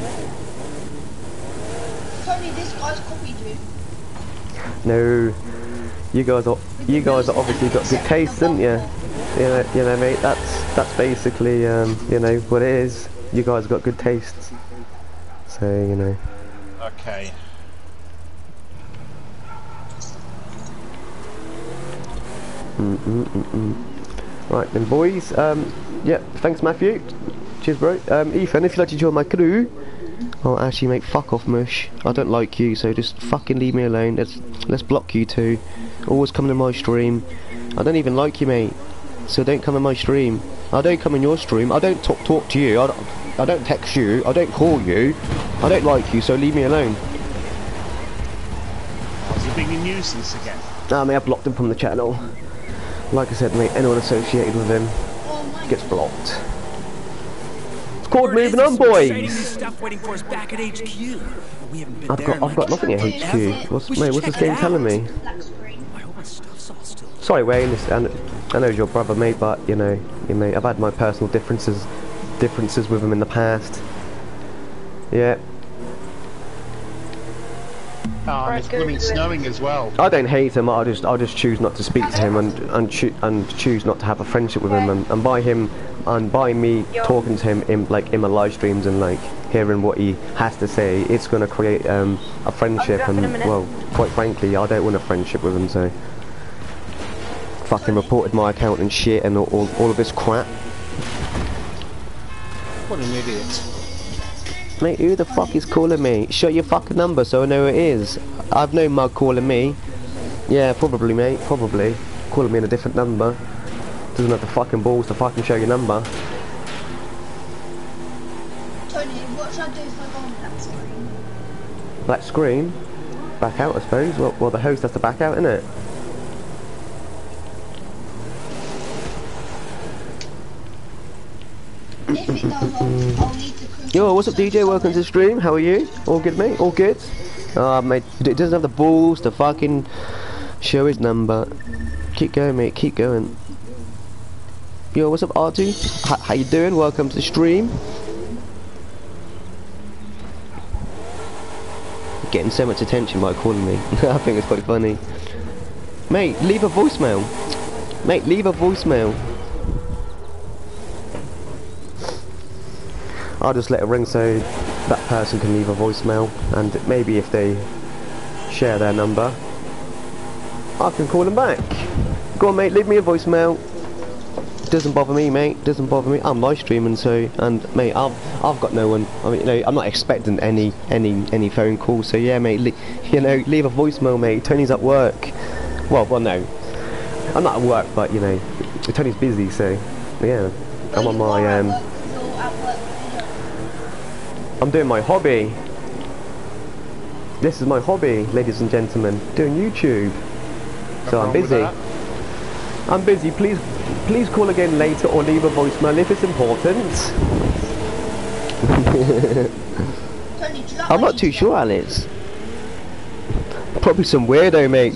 Tony, this guy's copied you. No, you guys are obviously got good taste, haven't you? You know, mate. That's basically what it is. You guys got good taste, so you know. Okay. Right then, boys. Yeah, thanks, Matthew. Cheers, bro. Ethan, if you'd like to join my crew, I'll actually make fuck off mush. I don't like you, so just fucking leave me alone. Let's block you two. Always come to my stream. I don't even like you, mate. So don't come in my stream. I don't come in your stream. I don't talk to you. I don't text you. I don't call you. I don't like you, so leave me alone. Is he being a nuisance again? Nah, mate, I blocked him from the channel. Like I said, mate, anyone associated with him gets blocked. It's called moving on, boys. I've got nothing at HQ. What's this game telling me? Sorry, Wayne. I know he's your brother, mate, but you know, I've had my personal differences with him in the past. Yeah. Oh, and it's blooming snowing as well. I don't hate him. I just choose not to speak to him and choose not to have a friendship with him, and by him and by me talking to him in my live streams and like hearing what he has to say, it's going to create a friendship, and well, quite frankly, I don't want a friendship with him. So fucking reported my account and shit and all of this crap. What an idiot. Mate, who the fuck is calling me? Show your fucking number so I know who it is. I've no mug calling me. Yeah, probably, mate, probably. Calling me in a different number. Doesn't have the fucking balls to fucking show your number. Tony, what should I do if I go on black screen? Black screen? Back out, I suppose. Well, the host has to back out, innit? If it does, I'll need to... Yo, what's up, DJ? Welcome to the stream. How are you? All good, mate? All good? Mate, it doesn't have the balls to fucking show his number. Keep going, mate. Keep going. Yo, what's up, R2? How you doing? Welcome to the stream. Getting so much attention by calling me. I think it's quite funny. Mate, leave a voicemail. Mate, leave a voicemail. I'll just let it ring so that person can leave a voicemail, and maybe if they share their number, I can call them back. Go on, mate, leave me a voicemail. Doesn't bother me, mate. Doesn't bother me. I'm live streaming, so, and mate, I've got no one. I mean, you know, I'm not expecting any phone call. So yeah, mate, you know, leave a voicemail, mate. Tony's at work. Well, no, I'm not at work, but you know, Tony's busy, so yeah, I'm on my I'm doing my hobby. This is my hobby, ladies and gentlemen. Doing YouTube. So I'm busy. I'm busy. Please call again later or leave a voicemail if it's important. I'm not too sure, Alice. Probably some weirdo, mate.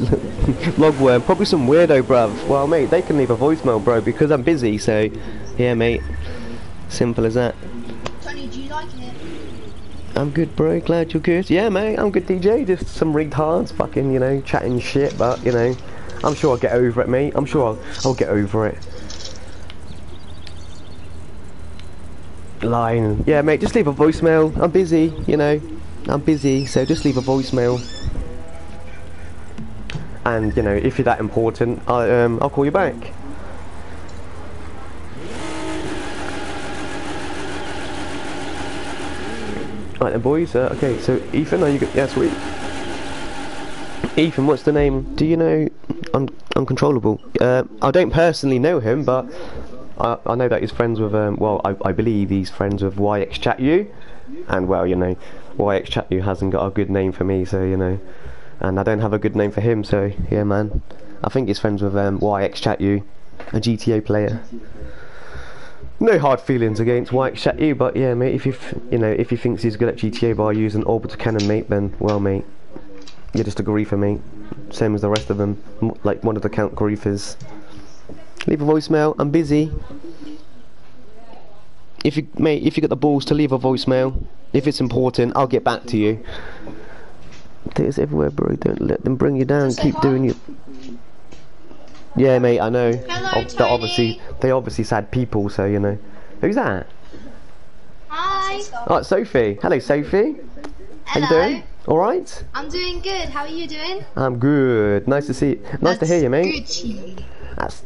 Logworm. Probably some weirdo, bruv. Well, mate, they can leave a voicemail, bro, because I'm busy. So, yeah, mate. Simple as that. Tony, do you like it? I'm good, bro, glad you're good. Yeah, mate, I'm good, DJ. Just some retards fucking, you know, chatting shit, but, you know, I'm sure I'll get over it, mate. I'm sure I'll get over it. Line. Yeah, mate, just leave a voicemail. I'm busy, you know. I'm busy, so just leave a voicemail. And, you know, if you're that important, I'll call you back. Right then, boys. Okay, so Ethan, are you good? Yeah, sweet. Ethan, what's the name? Do you know Uncontrollable? I don't personally know him, but I know that he's friends with. Well, I believe he's friends with YXChatU, and well, you know, YXChatU hasn't got a good name for me, so you know, and I don't have a good name for him, so yeah, man. I think he's friends with YXChatU, a GTA player. No hard feelings against YXChatU, but yeah, mate. If you know, if he thinks he's good at GTA by using orbital cannon, mate, then well, mate, you're just a griefer, mate. Same as the rest of them, like one of the count griefers. Leave a voicemail. I'm busy. If you, mate, if you got the balls to leave a voicemail, if it's important, I'll get back to you. There's everywhere, bro. Don't let them bring you down. Keep doing your. Yeah, mate, I know. Hello, Tony. They obviously sad people, so you know. Who's that? Hi. Oh, it's Sophie. Hello, Sophie. Hello. How you doing? All right? I'm doing good. How are you doing? I'm good. Nice to see you. Nice to hear you, mate. Gucci.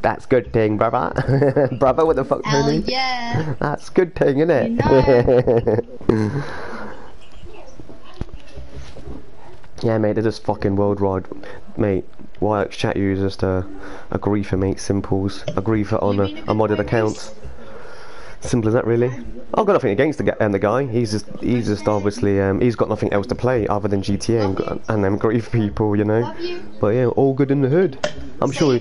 That's good ting, brother. Brother, what the fuck, Tony? Hell yeah. That's good ting, isn't it? You know. Yeah, mate, they're just fucking worldwide, mate. YXChatU is just a griefer, mate. Simples, a griefer on a modded account. Simple as that, really. I've got nothing against the guy. He's just obviously he's got nothing else to play other than GTA and them grief people, you know. But yeah, all good in the hood. I'm sure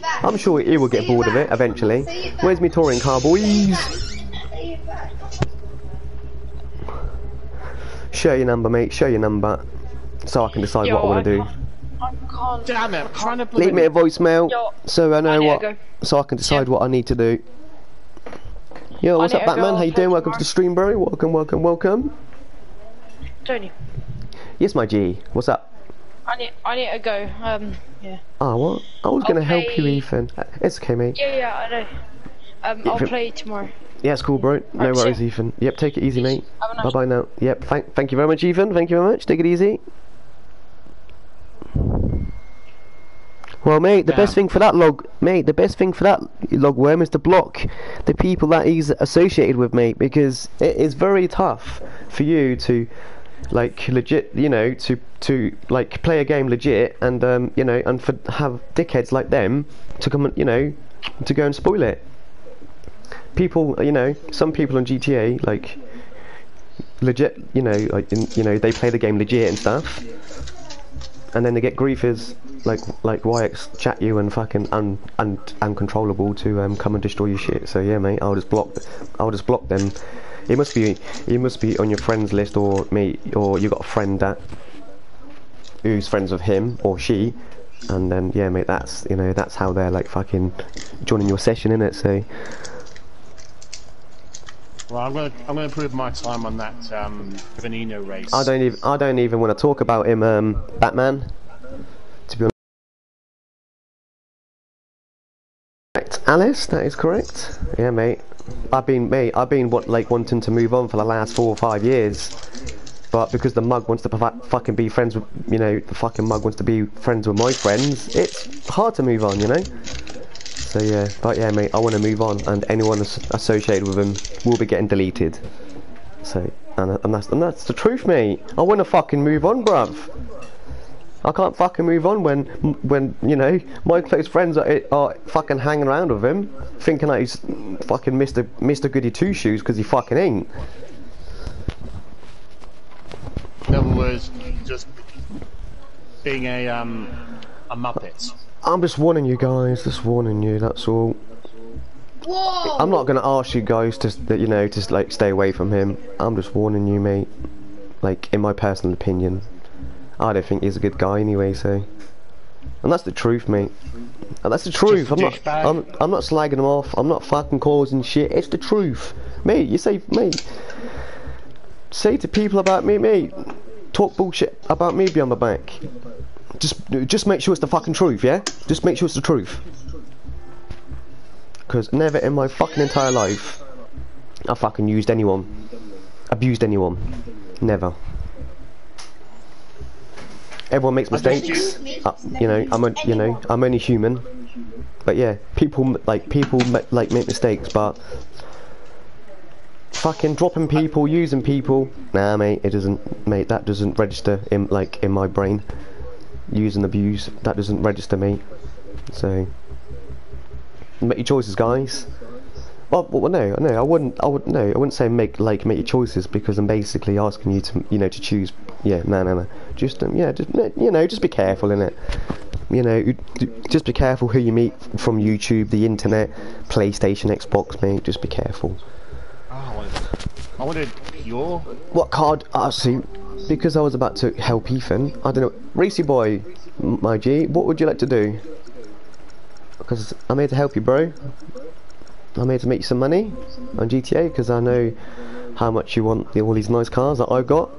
he will get bored of it eventually. Where's me touring car, boys? Share your number, mate. Share your number, so I can decide what I want to do. I can't. Damn it! Leave me a voicemail, so I know so I can decide what I need to do. Yo, what's up, Batman? How you doing? Welcome to the stream, bro. Welcome, welcome, welcome. Tony. Yes, my G. What's up? I need to go. Yeah. Ah, what? I was gonna help you, Ethan. It's okay, mate. Yeah, I know. I'll play tomorrow. Yeah, it's cool, bro. No worries, Ethan. Yep, take it easy, mate. Bye, bye now. Yep, thank you very much, Ethan. Thank you very much. Take it easy. Well, mate, the best thing for that logworm is to block the people that he's associated with, mate, because it is very tough for you to, like, legit, you know, to like play a game legit and you know, and for have dickheads like them to come and, you know, to go and spoil it. People, you know, some people on GTA, like, legit, you know, like, you know, they play the game legit and stuff, and then they get griefers like YXChatU and fucking uncontrollable to come and destroy your shit. So yeah, mate, I'll just block them. It must be on your friends list, or mate, or you got a friend that who's friends with him or she, and then yeah, mate, that's, you know, that's how they're like fucking joining your session, innit? So. Well, I'm gonna prove my time on that Veneno race. I don't even want to talk about him, Batman. To be honest, Alice, that is correct. Yeah, mate. I've been wanting to move on for the last 4 or 5 years, but because the mug wants to fucking be friends with, you know, the fucking mug wants to be friends with my friends. It's hard to move on, you know. So yeah, but yeah, mate, I want to move on, and anyone associated with him will be getting deleted. So, and that's the truth, mate. I want to fucking move on, bruv. I can't fucking move on when you know, my close friends are fucking hanging around with him, thinking that he's fucking Mr. Goody Two Shoes, because he fucking ain't. In other words, just being a muppet. I'm just warning you guys. Just warning you. That's all. Whoa. I'm not gonna ask you guys to, you know, just like stay away from him. I'm just warning you, mate. Like, in my personal opinion, I don't think he's a good guy anyway. So, and that's the truth, mate. And that's the truth. I'm not slagging him off. I'm not fucking causing shit. It's the truth, mate. You say, mate. Say to people about me, mate. Talk bullshit about me behind my back. Just make sure it's the fucking truth, yeah? Just make sure it's the truth. Because never in my fucking entire life I fucking used anyone. Abused anyone. Never. Everyone makes mistakes. You know, I'm only human. But yeah, people make mistakes, but fucking dropping people, using people. Nah, mate, it doesn't, mate, that doesn't register in my brain. Use and abuse, that doesn't register, mate. So make your choices, guys. Well, no, I wouldn't say make your choices, because I'm basically asking you to, you know, to choose. Yeah, no. Just you know, just be careful, innit? You know, just be careful who you meet from YouTube, the internet, PlayStation, Xbox, mate. Just be careful. I wanted your. What card? See. Because I was about to help Ethan, I don't know. Reese boy, my G, what would you like to do? Because I'm here to help you, bro. I'm here to make you some money on GTA, because I know how much you want all these nice cars that I've got.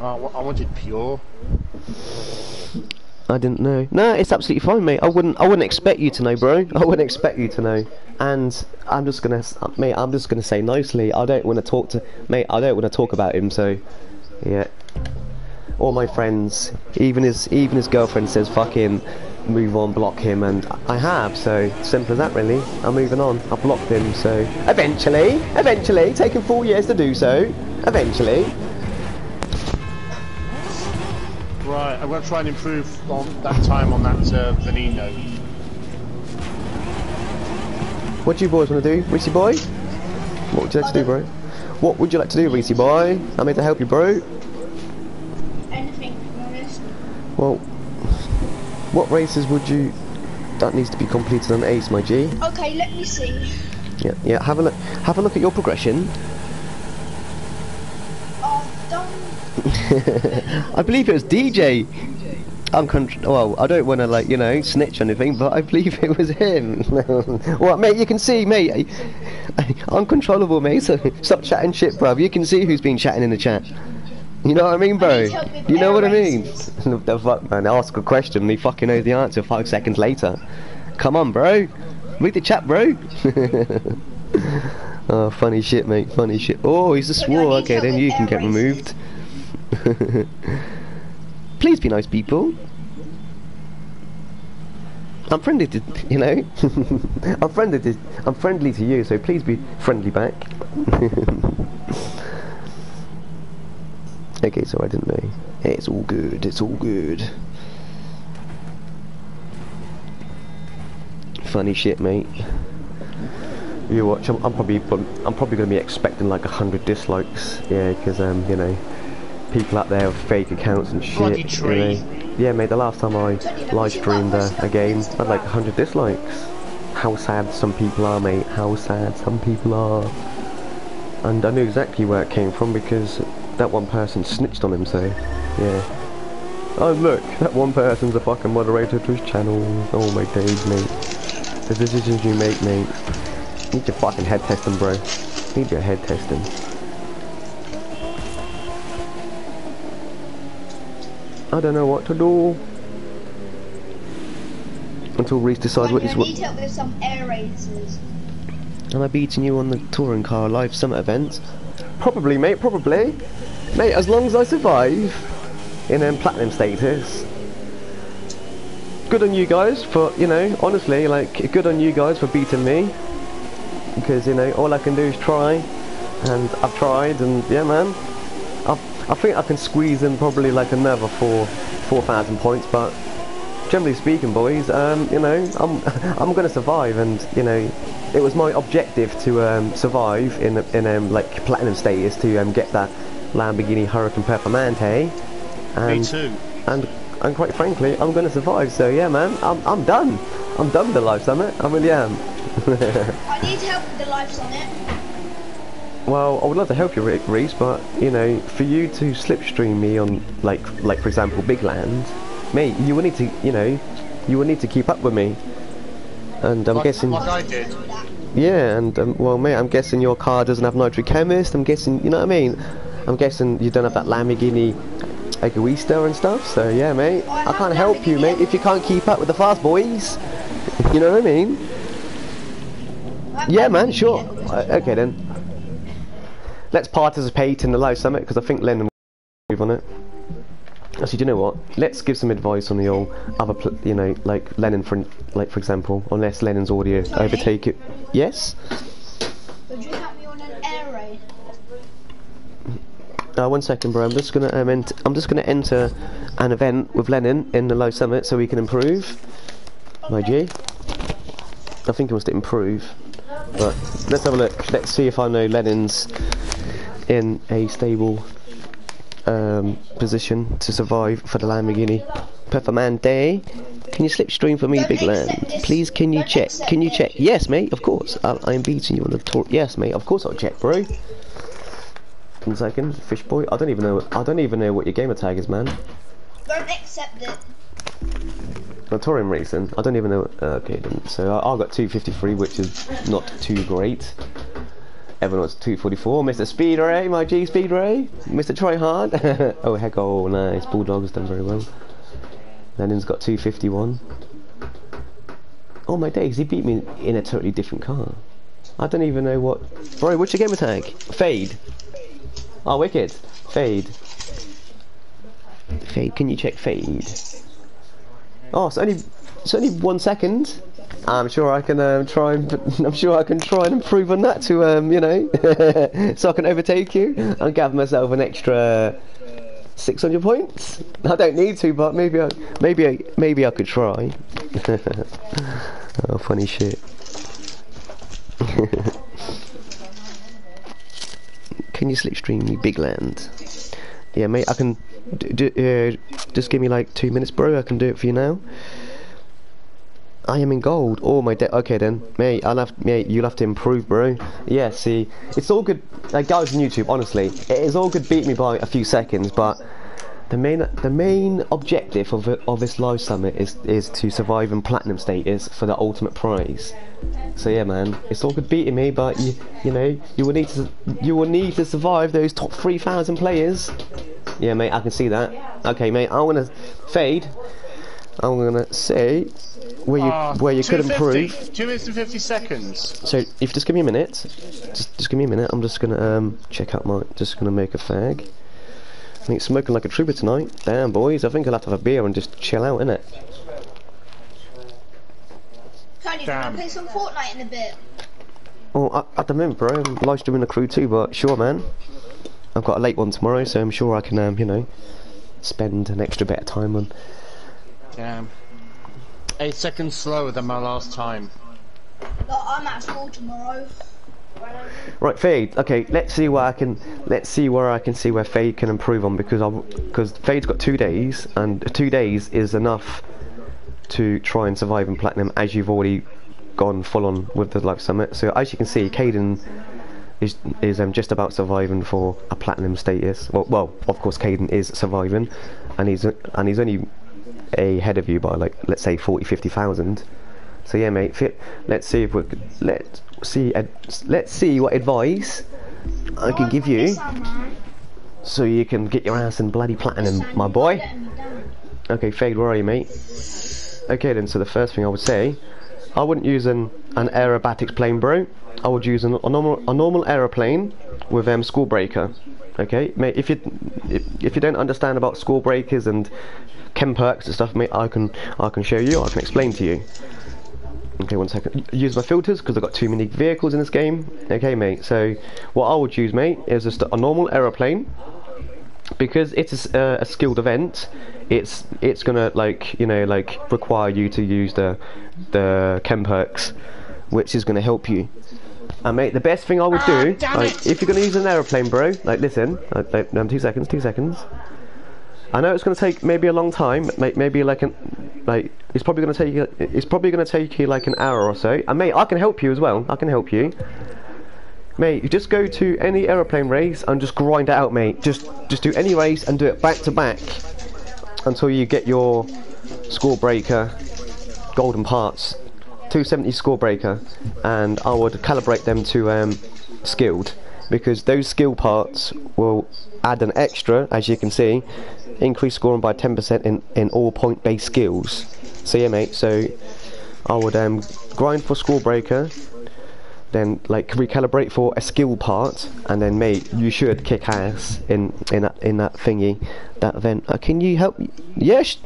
I wanted pure. I didn't know. No, it's absolutely fine, mate. I wouldn't expect you to know, bro. I wouldn't expect you to know. And I'm just gonna say nicely. I don't want to talk about him. So, Yeah. All my friends, even his girlfriend says fucking move on, block him, and I have, so simple as that really. I'm moving on. I blocked him, so eventually, taking 4 years to do so. Eventually. Right, I'm gonna try and improve on that time on that Veneno. What do you boys wanna do, Reesey boy? What would you like to do, bro? What would you like to do, Reesey boy? I'm here to help you, bro. Well, what races would you... That needs to be completed on Ace, my G. Okay, let me see. Yeah, have a look at your progression. I believe it was DJ. Well, I don't want to, like, you know, snitch or anything, but I believe it was him. Well, mate, you can see, mate. Uncontrollable, mate, so stop chatting shit, bruv. You can see who's been chatting in the chat. You know what I mean, bro? You know what I mean? What the fuck, man? Ask a question, he fucking knows the answer 5 seconds later. Come on, bro. Read the chat, bro. Oh, funny shit, mate. Funny shit. Oh, he's a swore. Okay, then you can get removed. Please be nice, people. I'm friendly to, you know. I'm friendly to you, so please be friendly back. Okay, so I didn't know. It's all good, it's all good. Funny shit, mate. You watch, I'm probably gonna be expecting like 100 dislikes. Yeah, because you know, people out there with fake accounts and shit. You know. Yeah, mate. The last time I live streamed a game, I had like 100 dislikes. How sad some people are, mate. How sad some people are. And I knew exactly where it came from because that one person snitched on him, so yeah. Oh look, that one person's a fucking moderator to his channel. Oh my days, mate. The decisions you make, mate. Need your fucking head testing, bro. Need your head testing. I don't know what to do. Until Reese decides what he's what. I need help with some air races. Am I beating you on the touring car live summit event? Probably, mate, probably. Mate, as long as I survive in platinum status. Good on you guys for, you know, honestly, like, good on you guys for beating me. Because, you know, all I can do is try. And I've tried, and yeah, man. I think I can squeeze in probably like another 4,000 points, but generally speaking, boys, you know, I'm gonna survive, and, you know, it was my objective to survive in like platinum status to get that Lamborghini Huracán Performante. And, me too. And quite frankly, I'm gonna survive. So yeah, man, I'm done. I'm done with the Live Summit. I really am. I need help with the Live Summit. Well, I would love to help you, Reese, but you know, for you to slipstream me on like for example, Big Land, mate, you will need to, you know, you will need to keep up with me. And I'm guessing. Like I did. Yeah, and well, mate, I'm guessing your car doesn't have Nitro Chemist. I'm guessing, you know what I mean. I'm guessing you don't have that Lamborghini Egoista and stuff. So yeah, mate, I can't help you, mate, if you can't keep up with the fast boys. You know what I mean? Yeah, man, sure. Okay then. Let's participate in the Live Summit because I think Lennon will move on it. Actually, do you know what? Let's give some advice on the old other, you know, like Lennon, for example, unless Lennon's audio overtake it. Yes? Would you help me on an air raid? 1 second, bro. I'm just gonna enter an event with Lennon in the Live Summit so we can improve. Okay. My G. I think he wants to improve. But let's have a look. Let's see if I know Lennon's in a stable position to survive for the Lamborghini Performante. Can you slipstream for me, Big Land? Please, can you check? Can you check? Yes, mate, of course. I'm beating you on the tour. Yes, mate, of course I'll check, bro. 1 second, fish boy. I don't even know what your gamer tag is, man. Don't accept it. For touring racing, I don't even know. Okay, then. So I got 253, which is not too great. Everyone wants 244. Mr. Speed Ray, my G Speed Ray. Mr. Try Hard. Oh, heck, oh, nice. Bulldog has done very well. Lennon's got 251. Oh, my days, he beat me in a totally different car. I don't even know what. Bro, what's your gamer tag? Fade. Oh, wicked. Fade. Fade, can you check Fade? Oh, it's only 1 second. I'm sure I can try and improve on that to you know, so I can overtake you and gather myself an extra 600 points. I don't need to, but maybe I could try. Oh, funny shit. Can you slipstream me, Big Land? Yeah, mate, I can. Just give me like 2 minutes, bro. I can do it for you now. I am in gold. Oh my day. Okay then, mate. You'll have to improve, bro. Yeah. See, it's all good. Like guys on YouTube, honestly, it is all good. Beat me by a few seconds, but the main objective of this live summit is to survive in platinum status for the ultimate prize. So yeah, man, it's all good beating me, but you know, you will need to survive those top 3,000 players. Yeah, mate, I can see that. Okay, mate, I wanna Fade. I'm gonna say where you could improve. 2 minutes and 50 seconds. So if just give me a minute, just give me a minute. I'm just gonna check out my. Just gonna make a fag. I think smoking like a trooper tonight. Damn boys, I think I'll have to have a beer and just chill out, innit? Tony, do you wanna play some Fortnite in a bit? Oh, at the moment, bro, I'm live streaming The Crew 2, but sure, man. I've got a late one tomorrow, so I'm sure I can you know, spend an extra bit of time on. Damn. 8 seconds slower than my last time. Look, I'm at school tomorrow. Right, Fade. Okay, let's see where Fade can improve on, because Fade's got 2 days, and 2 days is enough to try and survive in platinum, as you've already gone full on with the Live Summit. So as you can see, Caden is just about surviving for a platinum status. Well, of course, Caden is surviving, and he's only ahead of you by like, let's say 40-50,000. So yeah, mate. Let's see what advice I can give you, so you can get your ass in bloody platinum, my boy. Okay, Fade, where are you, mate? Okay, then. So the first thing I would say, I wouldn't use an aerobatics plane, bro. I would use a normal aeroplane with Score Breaker. Okay, mate. If you don't understand about Score Breakers and Chem Perks and stuff, mate, I can show you. I can explain to you. Okay, 1 second. Use my filters because I've got too many vehicles in this game. Okay, mate. So what I would use, mate, is just a normal aeroplane, because it's a skilled event. It's gonna, like, you know, like, require you to use the Chem Perks, which is gonna help you. And mate, the best thing I would do, like, if you're gonna use an aeroplane, bro, like, listen, like, 2 seconds. I know it's gonna take maybe a long time, maybe it's probably gonna take you like an hour or so. And mate, I can help you as well. I can help you, mate. You just go to any aeroplane race and just grind it out, mate. Just do any race and do it back to back until you get your Score Breaker golden parts, 270 Score Breaker, and I would calibrate them to skilled, because those skill parts will add an extra, as you can see, increase scoring by 10% in all point-based skills. So yeah, mate, so I would grind for Score Breaker, then like recalibrate for a skill part, and then mate, you should kick ass in that thingy, that event. Can you help me? Yes,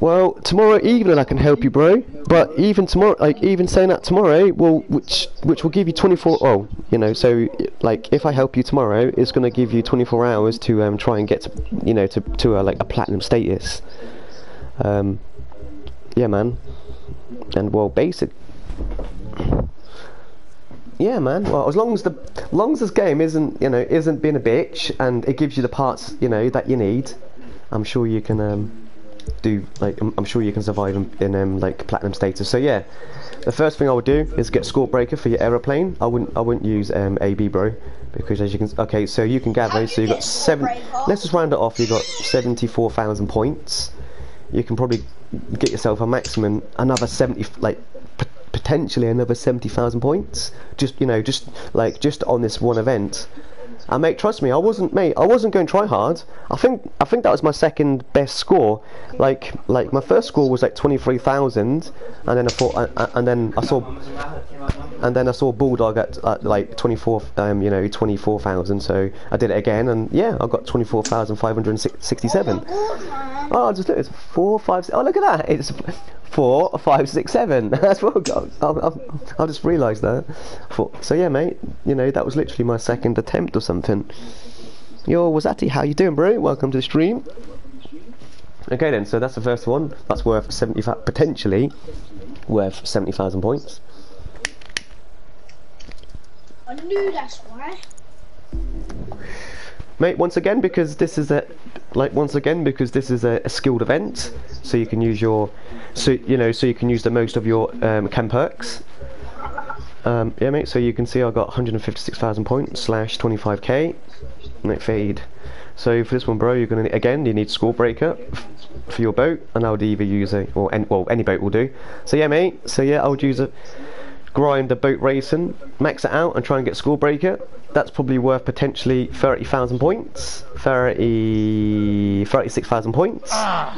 well, tomorrow evening I can help you, bro. But even tomorrow, like, even saying that tomorrow, well, which will give you 24. Oh, you know, so like, if I help you tomorrow, it's gonna give you 24 hours to try and get to, you know, to like a platinum status. Yeah, man. And well, basic. Yeah, man. Well, as long as this game isn't being a bitch and it gives you the parts, you know, that you need, I'm sure you can. Do like I'm sure you can survive in like platinum status. So yeah, the first thing I would do is get Score Breaker for your aeroplane. I wouldn't use AB, bro, because as you can. Okay, so you can gather. So you got seven. Let's just round it off. You got 74,000 points. You can probably get yourself a maximum another 70, like potentially another 70,000 points. Just, you know, just on this one event. And mate, trust me, I wasn't going try hard. I think that was my second best score. Like my first score was like 23,000, and then I thought, and then I saw Bulldog at like 24,000. So I did it again, and yeah, I got 24,567. Oh, just look, it's 4, 5, 6. Oh, look at that, it's 4, 5, 6, 7. That's what I just realised that. So yeah, mate, you know, that was literally my second attempt or something. Yo, Wazati, how you doing, bro? Welcome to the stream. Okay then, so that's the first one. That's worth 75, potentially worth 70,000 points. I knew that's why. Mate, once again, because this is a a skilled event, so you can use your, so you can use the most of your Chem Perks. Yeah, mate. So you can see I got 156,000 points / 25k. Mate, Fade. So for this one, bro, you're gonna need Score Breaker for your boat, and I would either use a any boat will do. So yeah, mate. So yeah, I would use a grind the boat racing, max it out, and try and get Score Breaker. That's probably worth potentially 30,000 points. 36,000 points. Ah,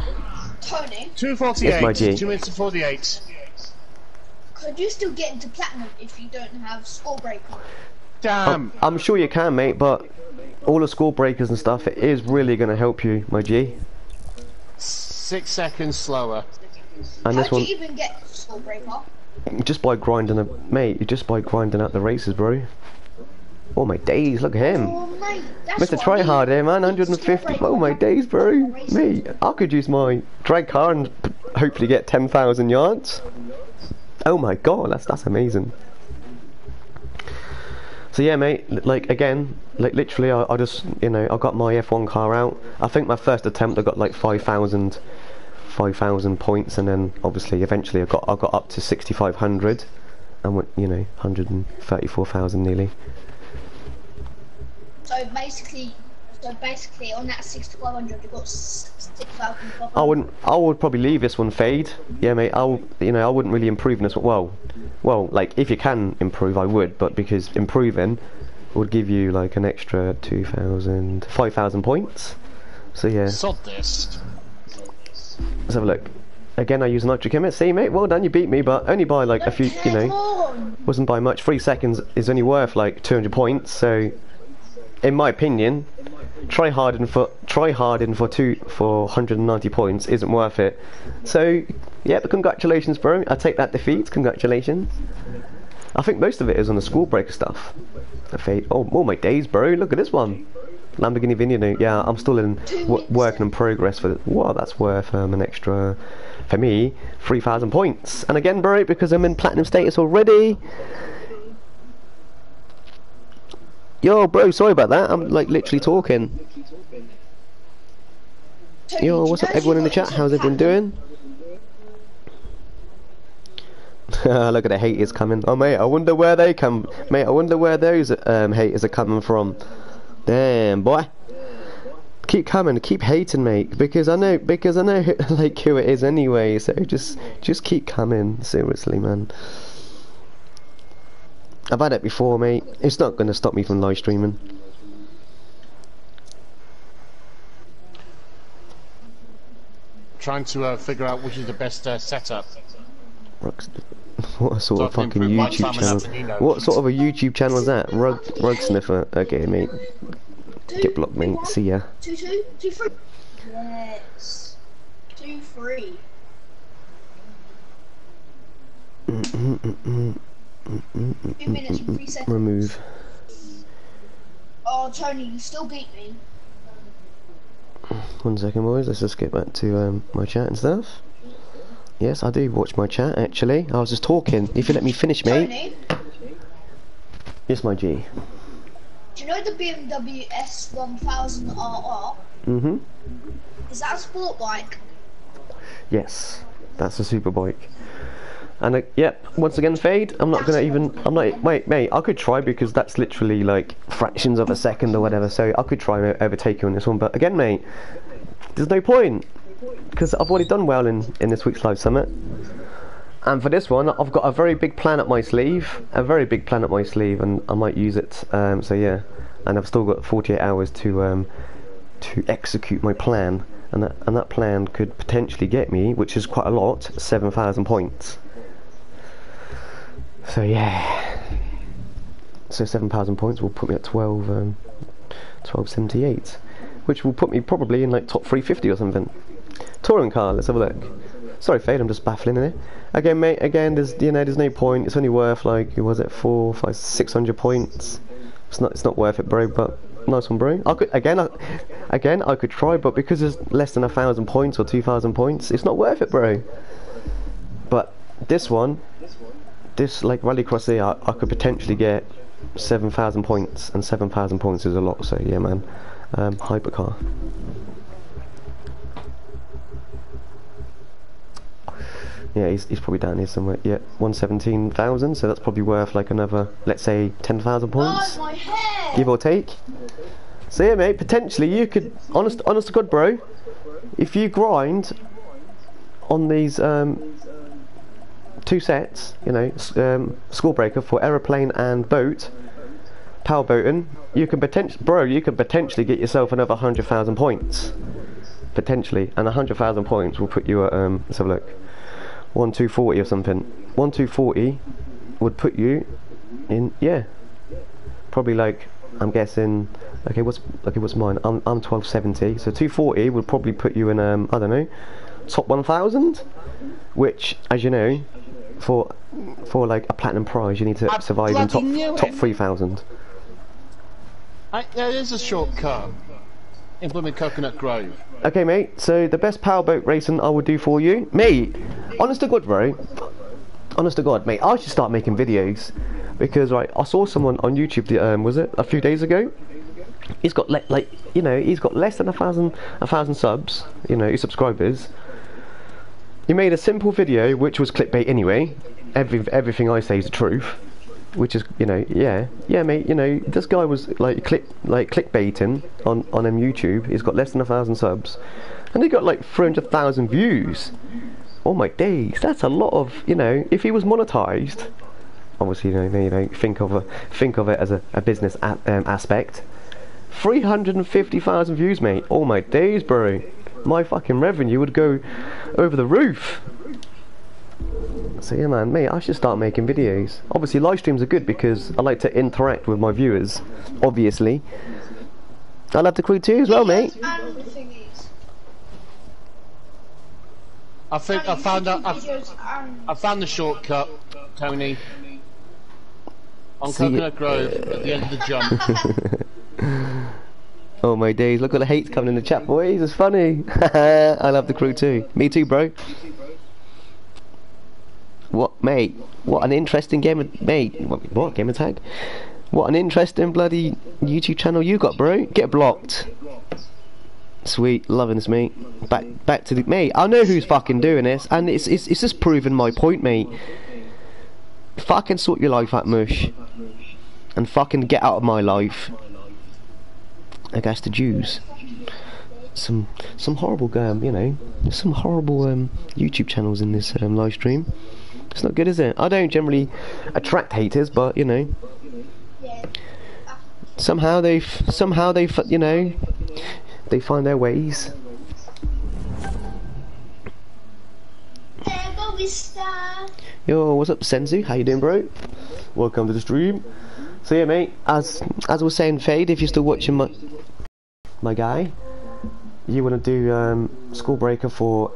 Tony. 248. Yes, my G. 248. Could you still get into Platinum if you don't have Score Breaker? Damn. I'm sure you can, mate, but all the Score Breakers and stuff, it is really going to help you, my G. 6 seconds slower. And how do you even get Score Breaker? Just by grinding, mate. Just by grinding out the races, bro. Oh my days, look at him. Oh, mate, Mr. Tryhard here, man, 150. Oh my days, bro. Me, I could use my drag car and hopefully get 10,000 yards. Oh my god, that's amazing. So yeah, mate, like again, like literally, I just, you know, I got my F1 car out. I think my first attempt I got like 5,000 points, and then obviously eventually I got up to 6,500, and went, you know, 134,000 nearly. So basically, on that 6,500, you got 6,500. I would probably leave this one, Fade. Yeah, mate. I wouldn't really improve in this one. Well, like if you can improve, I would, but because improving would give you like an extra 2,000, 5,000 points. So yeah. Sod this. Let's have a look. Again, I use Nitro Chemist. See, mate, well done, you beat me, but only by like a few. You know, wasn't by much. 3 seconds is only worth like 200 points. So. In my opinion, try harding for 190 points isn't worth it. So, yeah, but congratulations, bro. I take that defeat. Congratulations. I think most of it is on the Score Breaker stuff. Oh my days, bro! Look at this one, Lamborghini Vignano. Yeah, I'm still in working in progress for. Wow, that's worth an extra for me 3,000 points. And again, bro, because I'm in platinum status already. Yo, bro, sorry about that. I'm like literally talking. Yo, what's up, everyone in the chat? How's everyone doing? Look at the haters coming. Oh, mate, I wonder where they come. Mate, I wonder where those haters are coming from. Damn, boy. Keep coming, keep hating, mate. Because I know, like who it is anyway. So just keep coming. Seriously, man. I've had it before, mate. It's not going to stop me from live streaming. Trying to figure out which is the best setup. What sort of fucking YouTube channel? What sort of a YouTube channel is that? Rug sniffer. Okay, mate. Get blocked, mate. See ya. 2, 2, 2, 3. Yes. 2, 3. Minutes and 3 seconds. Remove. Oh, Tony, you still beat me. 1 second, boys. Let's just get back to my chat and stuff. Yes, I do watch my chat, actually. I was just talking. If you let me finish, mate. Tony? Yes, my G. Do you know the BMW S1000 RR? Mm-hmm. Is that a sport bike? Yes, that's a super bike. And yep, once again, Fade. Wait, mate. I could try because that's literally like fractions of a second or whatever. So I could try and overtake you on this one. But again, mate, there's no point because I've already done well in this week's Live Summit. And for this one, I've got a very big plan up my sleeve. And I might use it. So yeah, and I've still got 48 hours to execute my plan, and that plan could potentially get me, which is quite a lot, 7,000 points. So yeah, so 7,000 points will put me at 1278, which will put me probably in like top 350 or something. Touring car, let's have a look. Sorry, Fade, I'm just baffling in it. Again, mate, again, there's no point. It's only worth like, was it 400, 500, 600 points? It's not worth it, bro. But nice one, bro. I could try, but because there's less than 1,000 points or 2,000 points, it's not worth it, bro. But this one, this like rallycross here, I could potentially get 7,000 points, and 7,000 points is a lot. So yeah, man. Hypercar. Yeah, he's probably down here somewhere. Yeah, 117,000, so that's probably worth like another, let's say, 10,000 points. Oh, my head. Give or take. So yeah, mate, potentially you could, honest to God, bro, if you grind on these two sets, you know, Score Breaker for aeroplane and boat, power boating, you can potentially, bro, you can potentially get yourself another 100,000 points. Potentially, and 100,000 points will put you at, let's have a look. 1240 or something. 1240 would put you in, yeah, probably like, I'm guessing, okay, what's mine? I'm 1270, so 240 would probably put you in, I don't know, top 1000, which, as you know, for like a platinum prize, you need to survive in top 3000. There is a shortcut in blooming Coconut Grove. Okay, mate, so the best powerboat racing I would do for you, mate, honest to God, bro, honest to God, mate, I should start making videos, because right, I saw someone on YouTube, was it a few days ago, he's got like, you know, he's got less than a thousand subs, you know, subscribers. He made a simple video which was clickbait anyway. Everything I say is the truth, which is, you know, yeah, mate, you know, this guy was like clickbaiting on YouTube. He's got less than 1,000 subs, and he got like 300,000 views. Oh my days, that's a lot of, you know. If he was monetized, obviously, you know, think of it as a business aspect. 350,000 views, mate. Oh my days, bro, my fucking revenue would go over the roof. So yeah, man, mate, I should start making videos. Obviously, live streams are good because I like to interact with my viewers, obviously. I love The Crew 2 as well, mate. I think I found the shortcut, Tony. On Coconut Grove at the end of the jump. Oh my days, look at the hate coming in the chat, boys, it's funny. I love The Crew 2. Me too, bro. What, mate? What an interesting game, mate. What game attack? What an interesting bloody YouTube channel you got, bro. Get blocked. Sweet, loving this, mate. Back to the mate. I know who's fucking doing this, and it's just proving my point, mate. Fucking sort your life out, mush, and fucking get out of my life. I guess the Jews. Some horrible, you know, some horrible YouTube channels in this live stream. It's not good, is it? I don't generally attract haters, but you know, somehow they you know, they find their ways. Yo, what's up, Senzu? How you doing, bro? Welcome to the stream. So yeah, mate, as I was saying, Fade, if you're still watching, my guy, you want to do Score Breaker for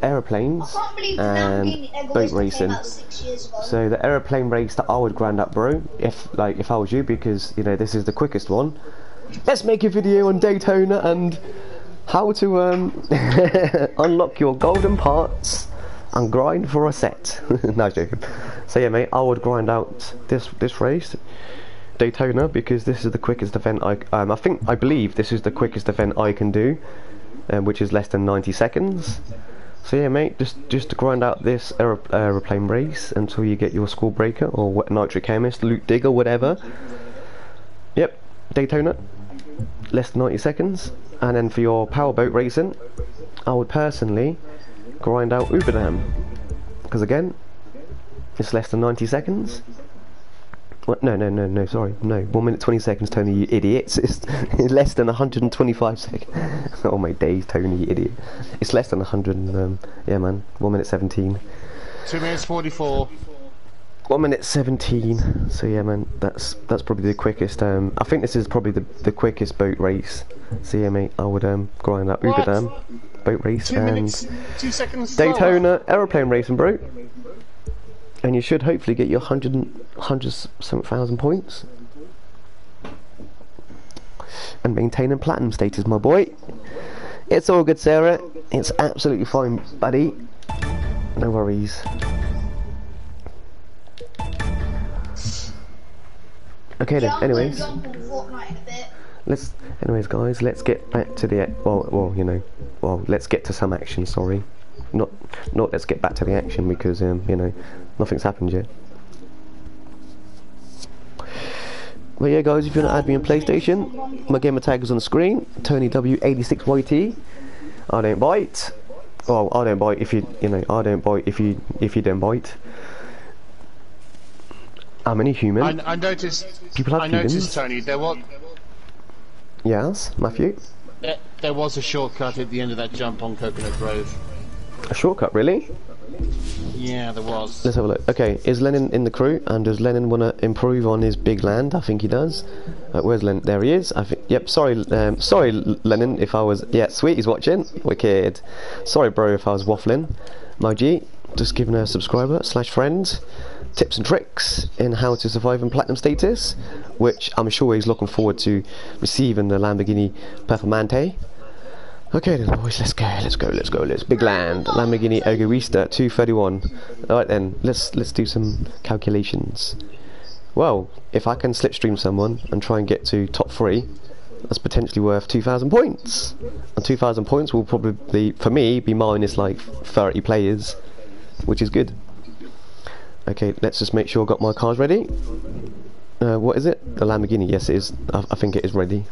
aeroplanes and boat racing. So the aeroplane race that I would grind up, bro, if I was you, because you know this is the quickest one. Let's make a video on Daytona and how to unlock your golden parts and grind for a set. No, joking. So yeah, mate, I would grind out this race, Daytona, because this is the quickest event I believe this is the quickest event I can do, which is less than 90 seconds. So yeah, mate, just grind out this aeroplane race until you get your Score Breaker or what, Nitro Chemist, Loot Digger, whatever. Yep, Daytona, less than 90 seconds. And then for your powerboat racing, I would personally grind out Uberdam, because again, it's less than 90 seconds. What? No, sorry. No, 1 minute 20 seconds, Tony, you idiot. It's less than 125 seconds. Oh my days, Tony, you idiot. It's less than 100, yeah man, 1 minute 17. 2 minutes 44. 1 minute 17. So yeah man, that's probably the quickest, I think this is probably the quickest boat race. So yeah mate, I would grind up Uber Dam boat race. 2 minutes, 2 seconds. Daytona aeroplane racing, bro. And you should hopefully get your 100,000 points and maintaining platinum status, my boy. It's all good, Sarah. It's absolutely fine, buddy. No worries. Okay then. Anyways, guys, let's get back to the let's get to some action. Sorry. Not let's get back to the action, because you know, nothing's happened yet. Well yeah guys, if you want to add me on PlayStation, my gamer tag is on the screen, TonyW86YT. I don't bite. Oh, I don't bite if you know, I don't bite if you don't bite. I'm only human. I noticed Tony, there was... Yes, Matthew? There was a shortcut at the end of that jump on Coconut Grove. A shortcut, really? Yeah, there was. Let's have a look. Okay, is Lennon in the crew? And does Lennon want to improve on his big land? I think he does. Where's Lennon? There he is. I think. Yep. Sorry, sorry, Lennon. If I was, yeah, sweet. He's watching. Wicked. Sorry, bro. If I was waffling, my G. Just giving her a subscriber/friend tips and tricks in how to survive in platinum status, which I'm sure he's looking forward to receiving the Lamborghini Performante. Okay then boys, let's go. Big land, Lamborghini Egoista, 231. Alright then, let's do some calculations. Well, if I can slipstream someone and try and get to top 3, that's potentially worth 2,000 points. And 2,000 points will probably, for me, be minus like 30 players, which is good. Okay, let's just make sure I got my cars ready. What is it? The Lamborghini, yes it is. I think it is ready.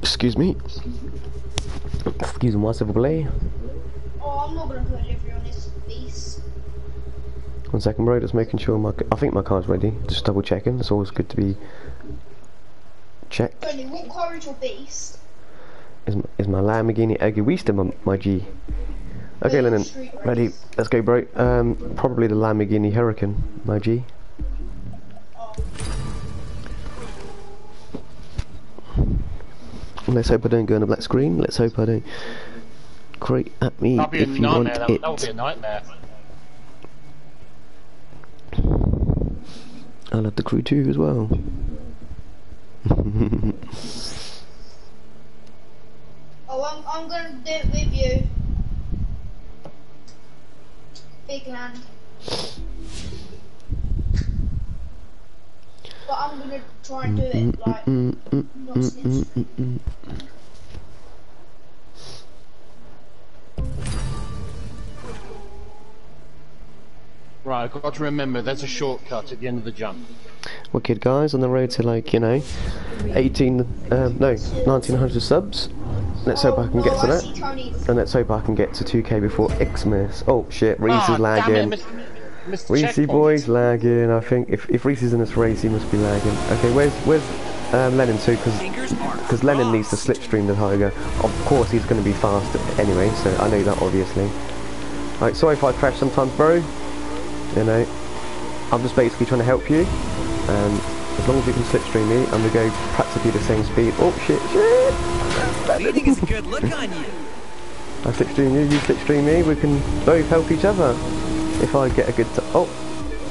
Excuse me. Excuse me, what's the play? Oh, I'm not gonna put everyone's face. 1 second, bro. Just making sure I think my car's ready. Just double checking. It's always good to be checked. Tony, what car is your base? Is my Lamborghini Egoista, my G? Okay, Lennon, ready? Let's go, bro. Probably the Lamborghini Huracán, my G. Let's hope I don't go on a black screen. Let's hope I don't create at me if you want it. That'll be a nightmare. I love The Crew 2 as well. Oh, I'm gonna do it with you. Big land. But I'm gonna try and do it like Right, I've got to remember that's a shortcut at the end of the jump. Wicked guys, on the road to like, you know, 1900 subs. Let's hope I can get to that. And let's hope I can get to 2K before Xmas. Oh shit, Reese is lagging. Reese boy's lagging. I think if Reese is in this race, he must be lagging. Okay, where's Lennon too? Because Lennon needs to slipstream the Tiger. Of course, he's going to be fast anyway, so I know that obviously. Alright, sorry if I crash sometimes, bro. You know, I'm just basically trying to help you. As long as you can slipstream me, I'm going to go practically the same speed. Oh shit! Leading is good. Look on you. I slipstream you. You slipstream me. We can both help each other. If I get a good oh,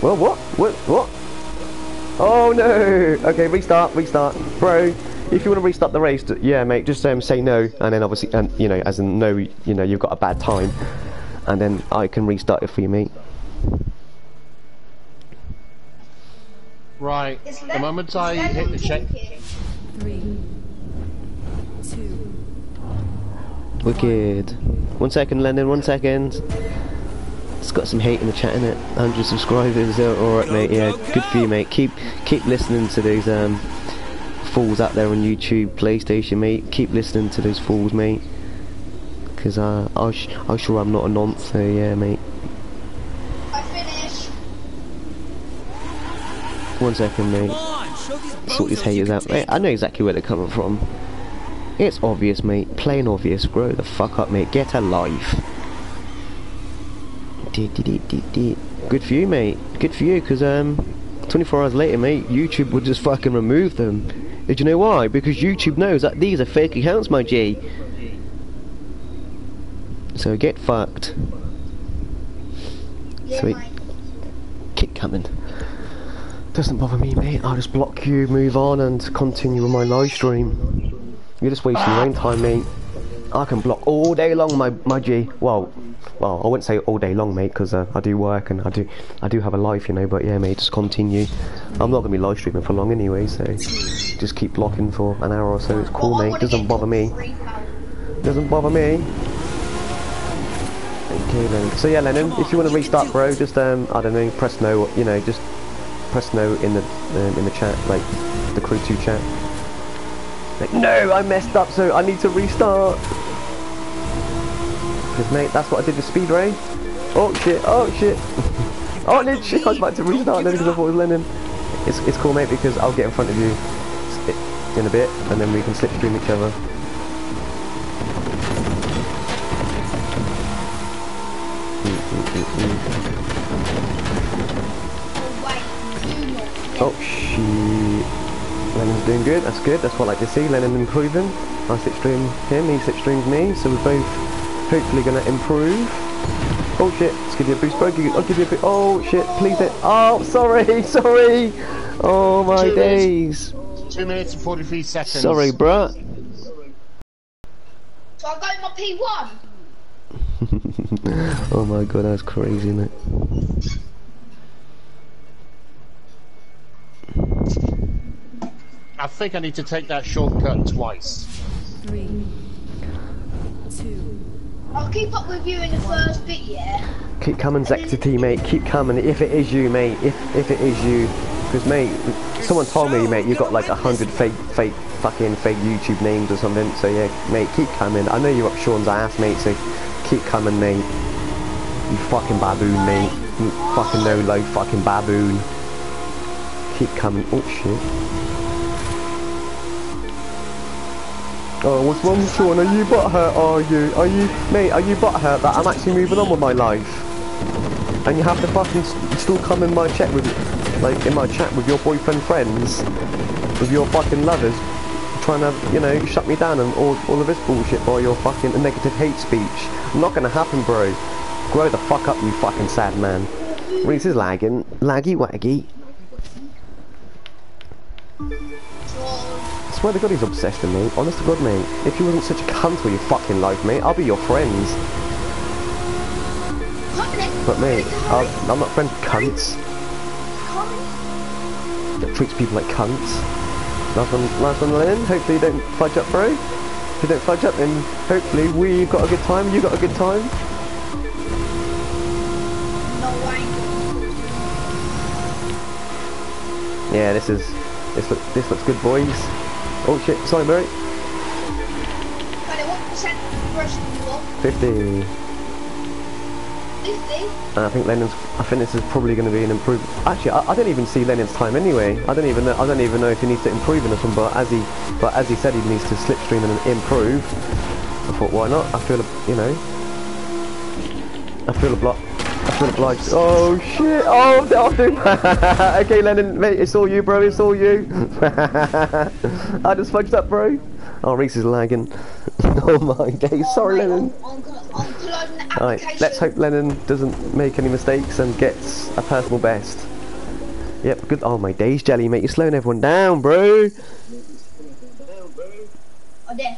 well, what? Oh no! Okay, restart, bro. If you want to restart the race, yeah, mate, just say no, and then obviously, and you know, as in no, you know, you've got a bad time, and then I can restart it for you, mate. Right. The moment I hit the check. 3, 2. Wicked. 1 second, Lennon. 1 second. It's got some hate in the chat, innit? 100 subscribers, alright mate, yeah, good for you mate. Keep listening to those fools out there on YouTube, PlayStation mate, keep listening to those fools mate. Because I'm sure I'm not a nonce, so yeah mate, 1 second, mate. Sort these haters out. Mate, I know exactly where they're coming from. It's obvious, mate. Plain obvious. Grow the fuck up, mate. Get a life. Good for you, mate. Good for you, because 24 hours later, mate, YouTube would just fucking remove them. Did you know why? Because YouTube knows that these are fake accounts, my G. So get fucked. Sweet. Keep coming. Doesn't bother me, mate. I'll just block you, move on, and continue with my live stream. You're just wasting your own time, mate. I can block all day long, my G. Well, I wouldn't say all day long, mate, because I do work and I do have a life, you know. But yeah, mate, just continue. I'm not gonna be live streaming for long anyway, so just keep blocking for an hour or so. It's cool, mate. Doesn't bother me. Doesn't bother me. Okay, then. So yeah, Lennon, if you want to restart, bro, just I don't know, press no, you know, just press no in the chat, like the Crew 2 chat. Like, no, I messed up, so I need to restart. Because, mate, that's what I did with Speed Ray. Oh shit! Oh shit! Oh no, shit! I was about to restart then because I thought it was Lennon. It's cool, mate, because I'll get in front of you in a bit, and then we can slipstream each other. Oh shit! Lennon's doing good. That's good. That's what I like to see. Lennon improving. I slipstream him. He slipstreams me. So we're both. Hopefully gonna improve. Oh shit, let's give you a boost, bro. I'll give you a boost. Oh shit, please don't. Oh, sorry, sorry. Oh my days. 2 minutes and 43 seconds. Sorry, bruh. So I got my P1. Oh my god, that's crazy, mate. I think I need to take that shortcut twice. 3, 2. I'll keep up with you in the first bit, yeah? Keep coming, Zector, mate. Keep coming. If it is you, mate. If it is you. Because, mate, someone told me, mate, you've got like 100 fake YouTube names or something. So, yeah, mate, keep coming. I know you're up Shaun's ass, mate, so keep coming, mate. You fucking baboon, mate. You fucking no-low fucking baboon. Keep coming. Oh, shit. Oh, what's wrong, Shaun? Are you butthurt? Are you butthurt that I'm actually moving on with my life? And you have to fucking still come in my chat with, like, in my chat with your boyfriend friends, with your fucking lovers, trying to, you know, shut me down and all of this bullshit by your fucking negative hate speech. Not gonna happen, bro. Grow the fuck up, you fucking sad man. Reese is lagging, laggy waggy. I swear to God, he's obsessed with me. Honest to God, mate. If you wasn't such a cunt with your fucking life, mate, I'll be your friends. But mate, I'm not friends with cunts. That treats people like cunts. Last one, Lennon. Hopefully you don't fudge up, bro. If you don't fudge up, then hopefully we've got a good time. You got a good time. Yeah, this looks good, boys. Oh shit, sorry mate. 50. 50? I think Lennon's, I think this is probably going to be an improvement. Actually, I don't even see Lennon's time anyway. I don't even know if he needs to improve in this one, but as he said, he needs to slipstream and improve. I thought, why not? I feel obliged. Oh shit! Oh, I'll do that. Okay, Lennon, mate, it's all you, bro. It's all you. I just fudged up, bro. Oh, Reese is lagging. Oh my days. Sorry, Lennon. Alright, let's hope Lennon doesn't make any mistakes and gets a personal best. Yep, good. Oh my days, Jelly, mate, you're slowing everyone down, bro. I'm dead.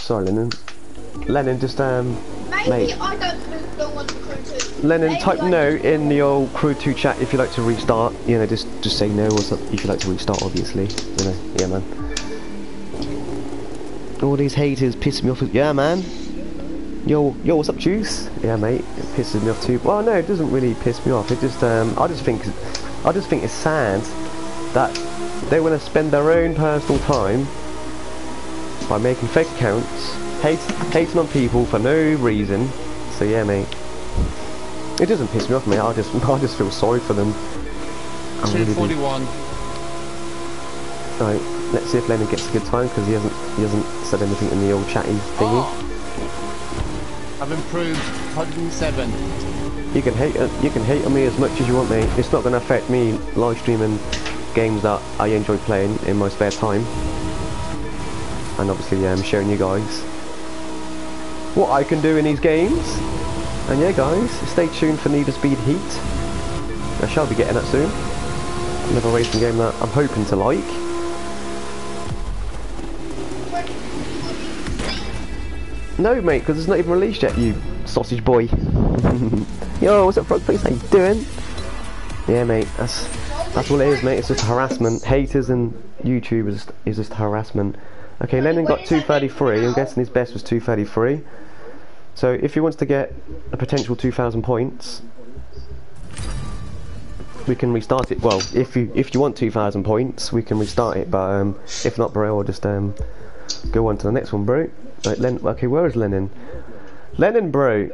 Sorry, Lennon. Lennon, just maybe mate. I don't want the Crew 2. Lennon, maybe type no in the old Crew 2 chat if you like to restart. You know, just say no or something if you like to restart, obviously. You know, yeah, man. All these haters pissing me off. Yeah, man. Yo, what's up, Juice? Yeah, mate. It pisses me off too. Well, no, it doesn't really piss me off. It just I just think it's sad that they want to spend their own personal time by making fake accounts, hating on people for no reason, So yeah, mate. It doesn't piss me off, mate. I just feel sorry for them. 2:41. Right, let's see if Lennon gets a good time, because he hasn't said anything in the old chatty thingy. Oh, I've improved 107. You can hate on me as much as you want, mate. It's not going to affect me live streaming games that I enjoy playing in my spare time, and obviously I'm showing you guys what I can do in these games. And yeah, guys, stay tuned for Need for Speed Heat. I shall be getting that soon. Another racing game that I'm hoping to like. No, mate, because it's not even released yet, you sausage boy. Yo, what's up, frog face? How you doing? Yeah, mate, that's all it is, mate. It's just harassment. Haters and YouTubers is just harassment. Okay, Lennon got 233. I'm guessing his best was 233. So if he wants to get a potential 2,000 points, we can restart it. Well, if you want 2,000 points, we can restart it. But if not, bro, I'll just go on to the next one, bro. Right, okay, where is Lennon? Lennon, bro,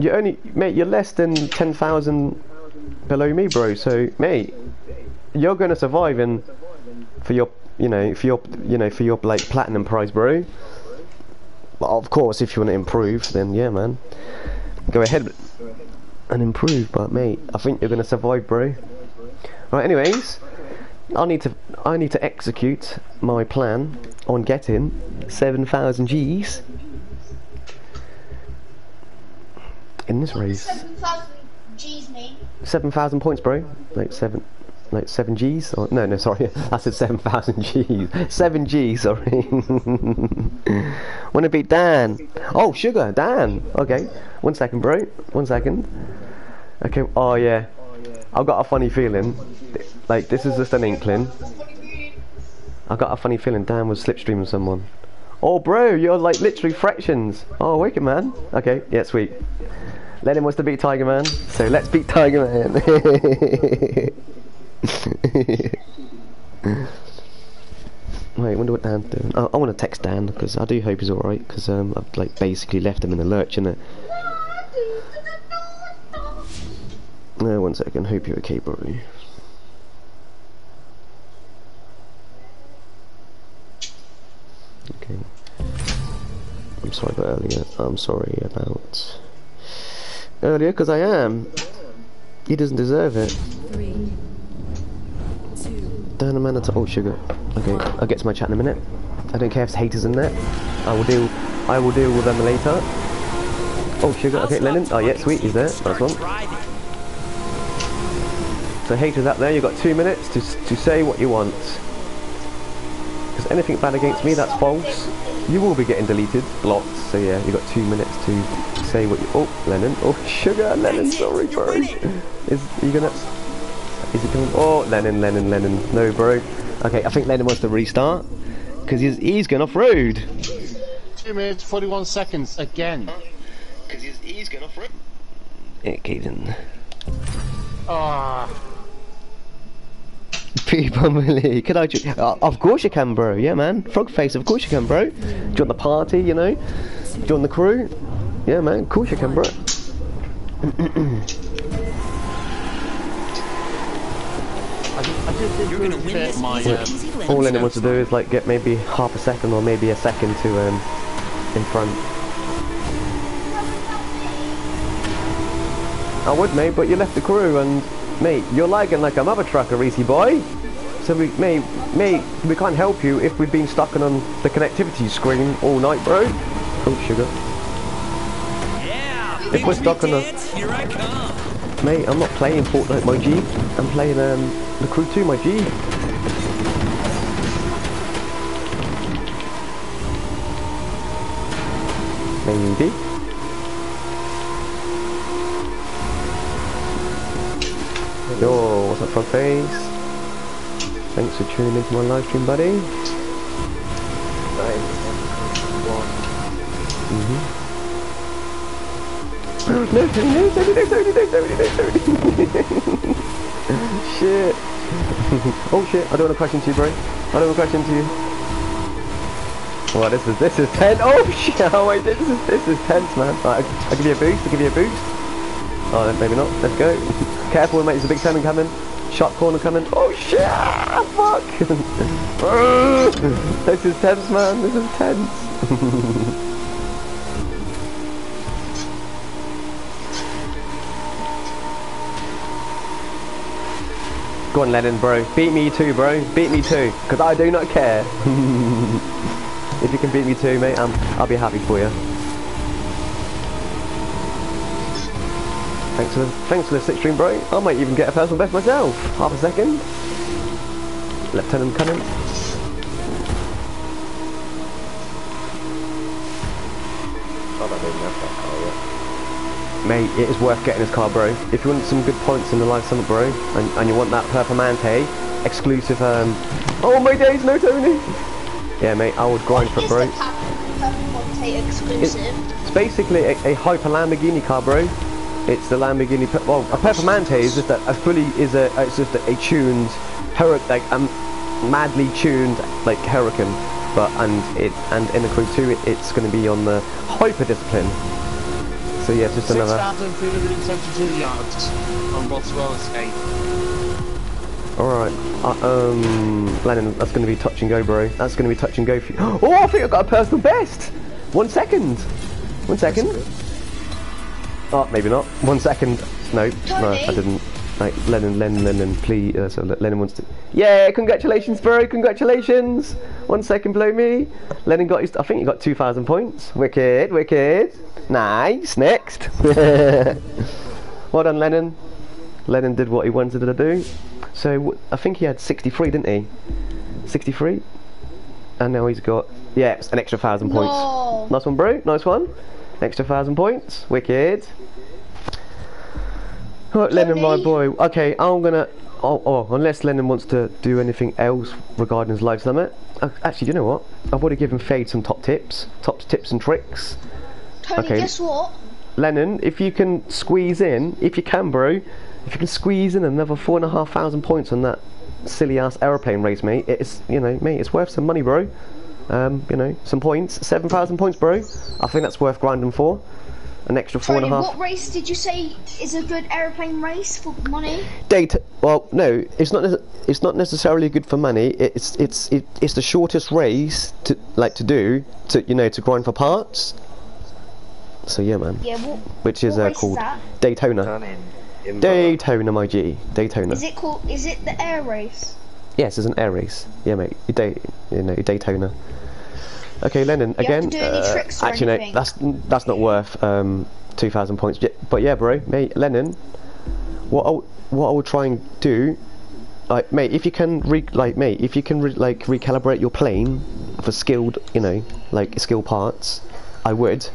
you only, mate, you're less than 10,000 below me, bro. So, mate, you're gonna survive in for your like platinum prize, bro. Well, of course, if you want to improve, then yeah, man, go ahead and improve. But mate, I think you're gonna survive, bro. Right, anyways, I need to execute my plan on getting 7,000 G's in this race. 7,000 G's, mate. 7,000 points, bro. Like seven G's? Or, no, sorry, I said 7,000 G's. 7 G's, sorry. Wanna beat Dan? Oh, sugar, Dan. Okay, 1 second, bro. 1 second. Okay. Oh yeah, I've got a funny feeling. Like this is just an inkling. I've got a funny feeling Dan was slipstreaming someone. Oh, bro, you're like literally fractions. Oh, wicked, man. Okay, yeah, sweet. Lennon wants to beat Tiger Man, so let's beat Tiger Man. Wait, I wonder what Dan's doing. I want to text Dan, because I do hope he's alright, because I've like basically left him in the lurch, innit? No, 1 second, hope you're okay, bro. Okay. I'm sorry about earlier. I'm sorry about earlier, because I am. He doesn't deserve it. Down a man to old sugar. Okay, I'll get to my chat in a minute. I don't care if it's haters in there. I will deal with them later. Oh, sugar. Okay, Lennon. Oh yeah, sweet. He's there. Nice one. So haters out there, you've got 2 minutes to say what you want. Because anything bad against me, that's false. You will be getting deleted, blocked. So yeah, you've got 2 minutes to say what you. Oh, Lennon. Oh, sugar. Lennon. Sorry, bro. Is you gonna? Is it going? Oh, Lennon. No, bro. Okay, I think Lennon wants to restart because he's going off road. 2 minutes, 41 seconds again. Because he's going off road. Okay, then. Ah. People, really? Can I? Of course you can, bro. Yeah, man. Frog face. Of course you can, bro. Join the party, you know. Join the crew. Yeah, man. Of course you can, bro. You're gonna win this. All anyone wants to do is like get maybe half a second or maybe a second to in front. I would, mate, but you left the crew and mate, you're lagging like a mother trucker, Reese boy. So we, mate, we can't help you if we've been stuck on the connectivity screen all night, bro. Oh, sugar. Yeah. If we're stuck on the. Mate, I'm not playing Fortnite, my G. I'm playing The Crew 2, my G. Maybe. Yo, what's up, frog face? Thanks for tuning into my live stream, buddy. No. Shit. Oh shit, I don't want to crash into you, bro. I don't want to crash into you. Well, this is tense. Oh shit! Oh wait, this is tense, man. Right, I'll give you a boost. Oh, maybe not. Let's go. Careful, mate. There's a big turn coming. Sharp corner coming. Oh shit! Fuck! This is tense, man. This is tense. Go on, Lennon, bro. Beat me too, bro. Beat me too, because I do not care. If you can beat me too, mate, I'll be happy for you. Thanks for the 6 string, bro. I might even get a personal best myself. Half a second. Lieutenant coming. Mate, it is worth getting this car, bro. If you want some good points in the Live Summit, bro, and you want that Performante exclusive, oh my days, no Tony! Yeah, mate, I would grind for it, bro. Performante exclusive? It's basically a hyper Lamborghini car, bro. It's the Lamborghini, well, a Performante is just a tuned Huracán, like madly tuned like Huracán, but and in the Crew 2, it's going to be on the hyper discipline. So yeah, just another 6,372 yards on Botswell Escape. Alright, Lennon, that's going to be touch and go, bro. That's going to be touch and go for you. Oh, I think I've got a personal best! 1 second! 1 second? Oh, maybe not. 1 second. No, Tony. No, I didn't. Like, Lennon, please. So Lennon wants to... Yeah, congratulations, bro, congratulations! 1 second below me. Lennon got his... I think he got 2,000 points. Wicked, wicked. Nice, next. Well done, Lennon. Lennon did what he wanted to do. So, I think he had 63, didn't he? 63? And now he's got... Yeah, an extra 1,000 points. No. Nice one, bro, nice one. Extra 1,000 points. Wicked. Alright, Lennon, my boy. Okay, I'm gonna... Oh, unless Lennon wants to do anything else regarding his Live Summit. Actually, you know what? I've already given Fade some top tips and tricks. Tony, okay. Guess what? Lennon, if you can squeeze in, if you can, bro, if you can squeeze in another 4,500 points on that silly-ass aeroplane race, mate, it's, you know, mate, it's worth some money, bro. You know, some points. 7,000 points, bro. I think that's worth grinding for. An extra four Tony, and a half. What race did you say is a good aeroplane race for money? Data. Well, no, it's not. It's not necessarily good for money. It's the shortest race to you know, to grind for parts. So yeah, man. Yeah. Which is called Daytona. Daytona, my G. Daytona. Is it called? Is it the air race? Yes, it's an air race. Yeah, mate. Daytona. Okay, Lennon, again, actually no, that's not worth 2,000 points, but yeah, bro, mate, Lennon, what I would try and do, like, mate, if you can, recalibrate your plane for skilled, you know, like, skill parts, I would,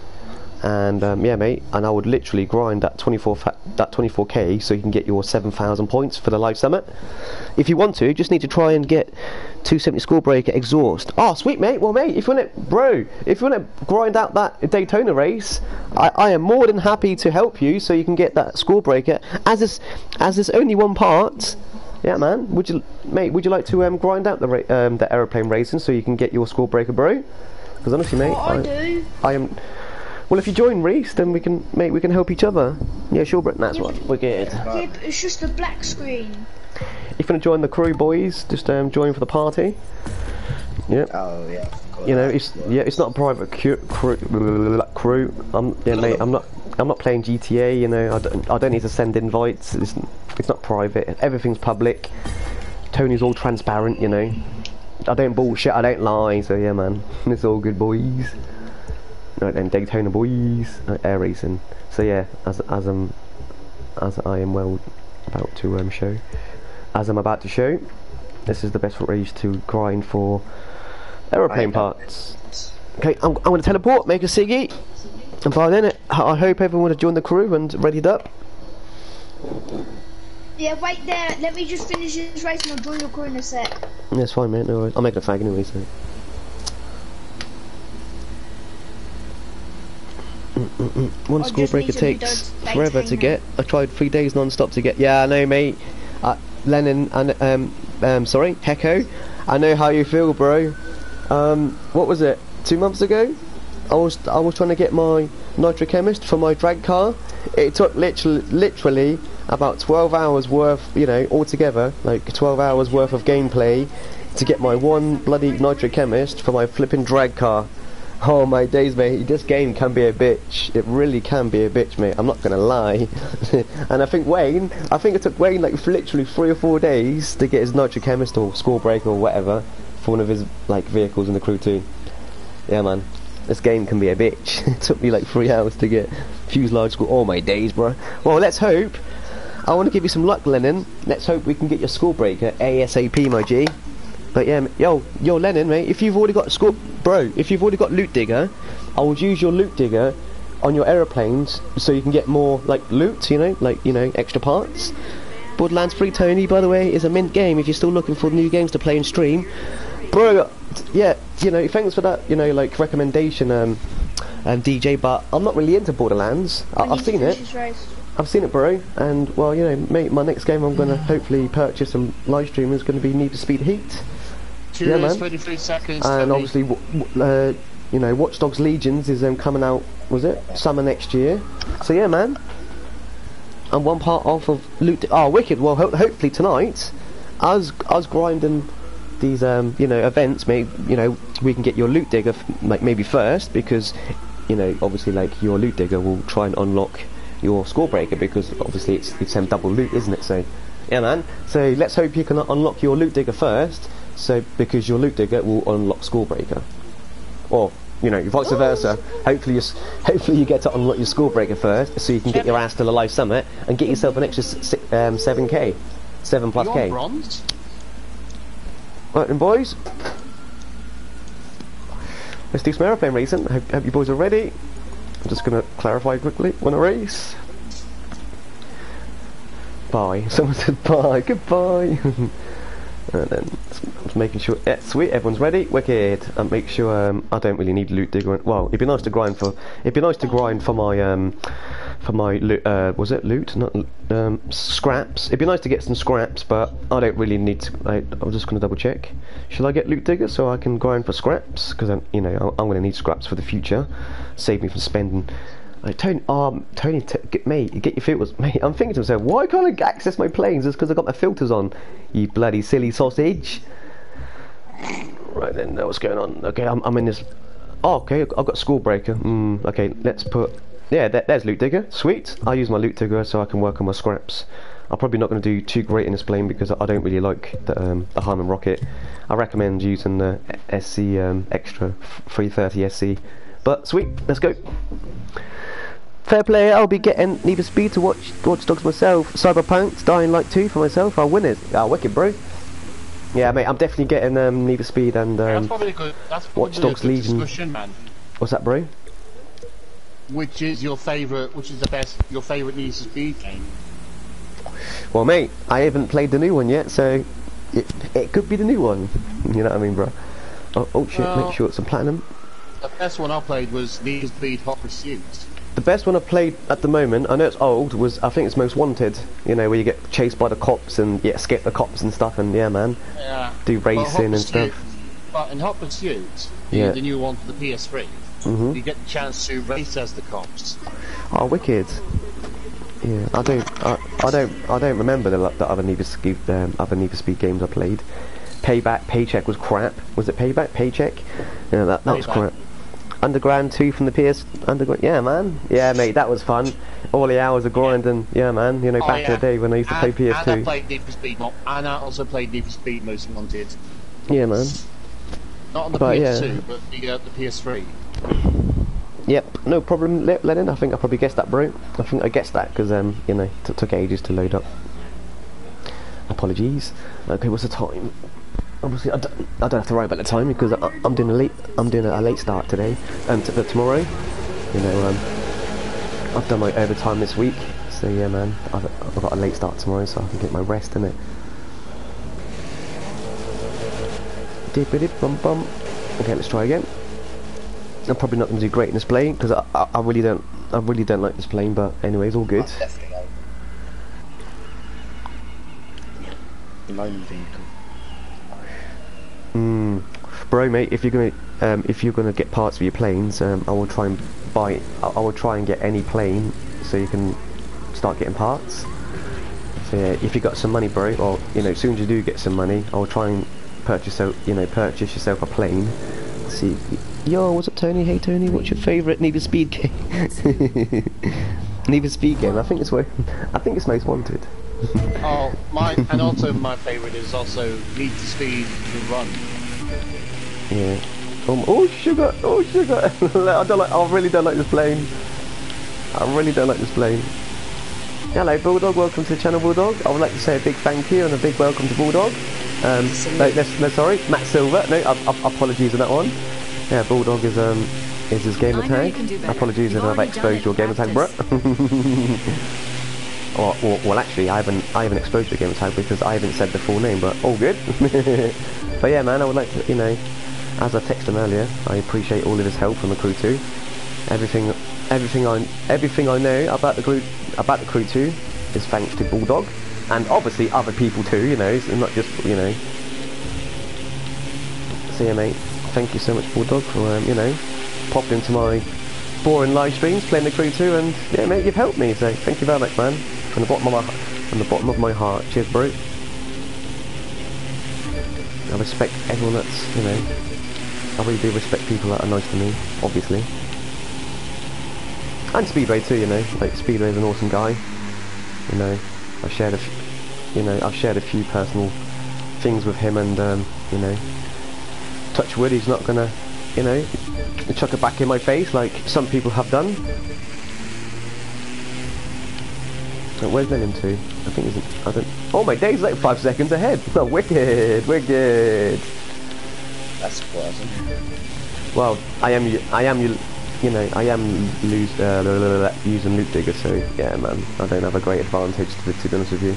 and yeah, mate, and I would literally grind that 24k so you can get your 7,000 points for the Live Summit. If you want to, you just need to try and get 270 Score Breaker exhaust. Oh, sweet, mate. Well, mate, if you want to, bro, if you want to grind out that Daytona race, I am more than happy to help you so you can get that Score Breaker. As it's only one part, yeah, man. Would you like to grind out the aeroplane racing so you can get your Score Breaker, bro? Because honestly, mate, I am. Well, if you join Reese, then we can, mate, we can help each other. Yeah, sure, Britain, that's what we're good. Yeah, but it's just a black screen. If you want to join the crew, boys, just join for the party. Yeah. Oh yeah. You know, it's not a private crew. Yeah, mate, I'm not playing GTA. You know, I don't need to send invites. It's not private. Everything's public. Tony's all transparent. You know, I don't bullshit. I don't lie. So yeah, man, it's all good, boys. Right then, Daytona, boys, air racing. So yeah, as I am well about to show, this is the best race to grind for aeroplane parts. Okay, I'm going to teleport, make a ciggy, and by then I hope everyone has joined the crew and readied up. Yeah, wait there. Let me just finish this race and I'll join your crew in a sec. That's fine, mate. No worries. I'll make a fag anyway, so. One Score Breaker takes forever to get. I tried 3 days non-stop to get. Yeah, I know, mate. Lennon and sorry, Hecko, I know how you feel, bro. What was it? 2 months ago, I was trying to get my Nitro Chemist for my drag car. It took literally about 12 hours worth, you know, altogether, like 12 hours worth of gameplay to get my one bloody Nitro Chemist for my flipping drag car. Oh my days, mate, this game can be a bitch. It really can be a bitch, mate, I'm not gonna lie. And I think it took Wayne like literally 3 or 4 days to get his Nitro Chemist or Score Breaker or whatever for one of his like vehicles in the Crew 2. Yeah man, this game can be a bitch. It took me like 3 hours to get fuselage score. Oh my days, bro. Well, let's hope. I want to give you some luck, Lennon. Let's hope we can get your Score Breaker ASAP, my G. But yeah, yo, Lennon, mate, if you've already got Score, bro, if you've already got Loot Digger, I would use your Loot Digger on your aeroplanes so you can get more, like, loot, you know, extra parts. Borderlands 3, Tony, by the way, is a mint game if you're still looking for new games to play and stream. Bro, yeah, you know, thanks for that, you know, like, recommendation, DJ, but I'm not really into Borderlands. I've seen it. I've seen it, bro, and, well, you know, mate, my next game I'm going to hopefully purchase and live stream is going to be Need for Speed Heat. Yeah, man. 23 seconds, and obviously, you know, Watch Dogs Legions is coming out, was it? Summer next year. So yeah, man. And one part off of Loot. Oh, wicked. Well, hopefully tonight, us grinding these, you know, events, maybe, you know, we can get your Loot Digger, like, maybe first, because, you know, obviously, like, your Loot Digger will try and unlock your Score Breaker, because obviously it's double loot, isn't it? So, yeah, man. So let's hope you can unlock your Loot Digger first. So, because your Loot Digger will unlock Score Breaker, or, you know, vice versa. Hopefully you get to unlock your Score Breaker first, so you can get your ass to the Live Summit and get yourself an extra 7 plus K. Bronze? Right then, boys. Let's do some aeroplane racing. Hope you boys are ready. I'm just gonna clarify quickly. Wanna race? Bye. Someone said bye. Goodbye. And then I'm making sure, yeah, sweet, everyone's ready, wicked. And make sure I don't really need Loot Digger. Well, it'd be nice to grind for. It'd be nice to grind for my was it loot? Not scraps. It'd be nice to get some scraps, but I don't really need to. I'm just gonna double check. Shall I get Loot Digger so I can grind for scraps? Because you know I'm gonna need scraps for the future. Save me from spending. Tony, mate, get your filters, mate. I'm thinking to myself, why can't I access my planes? It's because I got my filters on. You bloody silly sausage. Right then, what's going on? Okay, I'm in this. Oh, okay, I've got Score Breaker. Okay, let's put. Yeah, there's Loot Digger. Sweet. I'll use my Loot Digger so I can work on my scraps. I'm probably not going to do too great in this plane because I don't really like the Harman rocket. I recommend using the SC Extra 330 SC. But sweet, let's go. Fair play, I'll be getting Need for Speed to Watch Dogs myself. Cyberpunk's Dying Light 2 for myself. I'll win it. Ah, wicked, bro. Yeah, mate, I'm definitely getting Need for Speed and Watch Dogs Legion. Man. What's that, bro? Which is your favourite? Which is the best? Your favourite Need for Speed game? Well, mate, I haven't played the new one yet, so it could be the new one. You know what I mean, bro? Oh shit! Well, make sure it's on Platinum. The best one I played was Need for Speed Hot Pursuit. The best one I've played at the moment, I know it's old, was, I think it's Most Wanted, you know, where you get chased by the cops and you escape the cops and stuff, and yeah, man, yeah. Do racing and stuff. But in Hot Pursuit, yeah, the new one for the PS3, you get the chance to race as the cops. Oh, wicked. Yeah, I don't remember the other Need for Speed, games I played. Payback, Paycheck was crap. Was it Payback? Paycheck? Yeah, that was crap. Underground 2 from the PS Underground, yeah man, yeah mate, that was fun. All the hours of grinding, yeah man, you know, back in the day when I used to play PS2. And I played Need for Speed, and I also played Need for Speed Most Wanted. Yeah man. Not on the PS2, but the PS3. Yep, no problem, Lennon. I think I probably guessed that, bro. I think I guessed that because you know, it took ages to load up. Apologies. Okay, what's the time? Obviously, I don't have to worry about the time because I'm doing a late start today and tomorrow. You know, I've done my overtime this week, so yeah, man, I've got a late start tomorrow, so I can get my rest, innit. Okay, let's try again. I'm probably not going to do great in this plane because I really don't like this plane, but anyways, all good. Lone vehicle. Bro, mate, if you're gonna get parts for your planes, I will try and get any plane so you can start getting parts. So yeah, if you got some money, bro, or you know, as soon as you do get some money, I will try and purchase, purchase yourself a plane. Let's see, yo, what's up, Tony? Hey, Tony, what's your favourite Need for Speed game? Need for Speed game. I think it's Most Wanted. Oh, my favourite is also Need for Speed to Run. Yeah. Oh sugar! Oh sugar! I really don't like this plane. I really don't like this plane. Hello Bulldog, welcome to the channel, Bulldog. I would like to say a big thank you and a big welcome to Bulldog. Sorry, Matt Silver. No, apologies on that one. Yeah, Bulldog is his gamer tag. Apologies if I've exposed your gamer tag, bro. Well, actually, I haven't exposed your gamer tag because I haven't said the full name, but all good. But yeah, man, I would like to, as I texted him earlier, I appreciate all of his help from the Crew 2. Everything I know about the Crew 2 is thanks to Bulldog, and obviously other people too. So not just So yeah, mate, thank you so much, Bulldog, for popping into my boring live streams playing the Crew 2, and yeah, mate, you've helped me. So thank you very much, man, from the bottom of my heart. Cheers, bro. I respect everyone that's I really do respect people that are nice to me, obviously. And Speedway too, Like Speedway's an awesome guy. I've shared a few personal things with him, and touch wood, he's not gonna, chuck it back in my face like some people have done. But where's Lennon to? I think he's. Oh my days, like 5 seconds ahead. Oh, wicked. That's pleasant. Well, I am using Loot Digger, so yeah, man, I don't have a great advantage to be honest with you.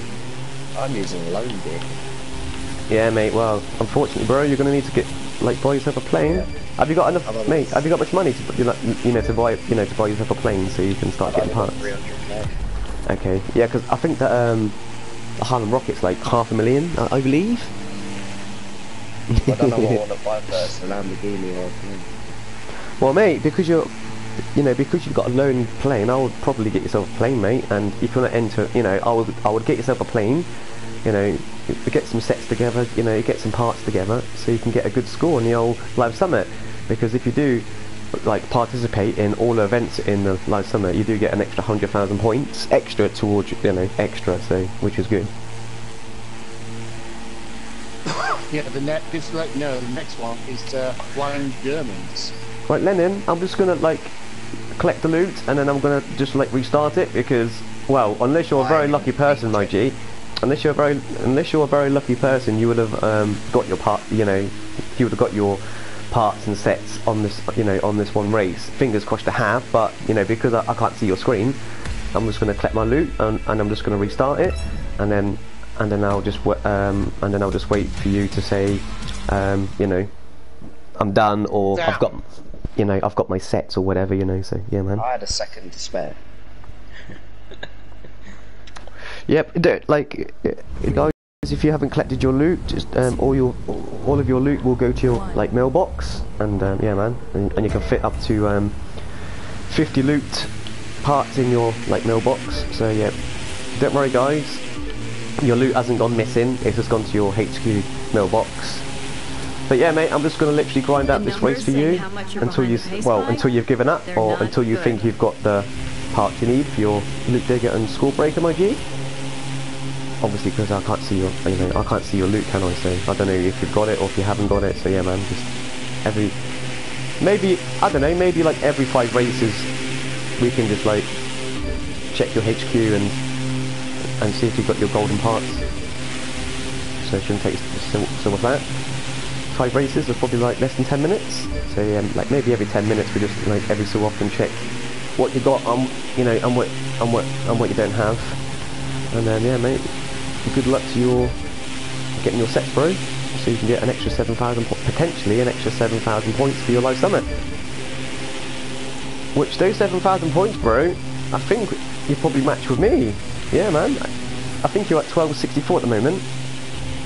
I'm using Lone Digger. Yeah, mate. Well, unfortunately, bro, you're gonna need to buy yourself a plane. Yeah. Have you got enough, mate? Have you got much money to buy yourself a plane so you can start getting parts? Okay. Yeah, because I think that Harlem Rocket's like $500,000, I believe. I don't know what I want to buy first, a Lamborghini or a plane. Well, mate, because you've got a loan plane, I would probably get yourself a plane, mate. And if you want to enter, I would get yourself a plane. Get some sets together, get some parts together, so you can get a good score in the old Live Summit. Because if you do, participate in all the events in the Live Summit, you do get an extra 100,000 points extra towards, so which is good. Yeah, the next one is to blind Germans. Right, Lennon, I'm just gonna collect the loot, and then I'm gonna just restart it, because unless you're a very lucky person, my G, unless you're a very lucky person, you would have got your part, you would have got your parts and sets on this, on this one race. Fingers crossed to have, but because I can't see your screen, I'm just gonna collect my loot, and I'm just gonna restart it, and then. And then I'll just wait for you to say, I'm done, or damn. I've got my sets or whatever, So yeah, man. I had a second to spare. Yep, guys, if you haven't collected your loot, just all of your loot will go to your mailbox, and yeah, man, and you can fit up to 50 loot parts in your mailbox. So yeah, don't worry, guys. Your loot hasn't gone missing, it's just gone to your HQ mailbox. But yeah, mate, I'm just going to literally grind out this race for you until you've given up, or until you think you've got the parts you need for your Loot Digger and Score Breaker, my G. Obviously, because I can't see your, I can't see your loot, can I? So I don't know if you've got it or if you haven't got it. So yeah, man, just maybe every 5 races we can just check your HQ and see if you've got your golden parts. So it shouldn't take so much that. 5 races are probably less than 10 minutes. So yeah, maybe every 10 minutes we just every so often check what you got, and what you don't have. And then yeah, mate, good luck to your getting your sets, bro. So you can get an extra 7,000 potentially, an extra 7,000 points for your Live Summit. Which those 7,000 points, bro, I think you probably match with me. Yeah, man, I think you're at 1264 at the moment.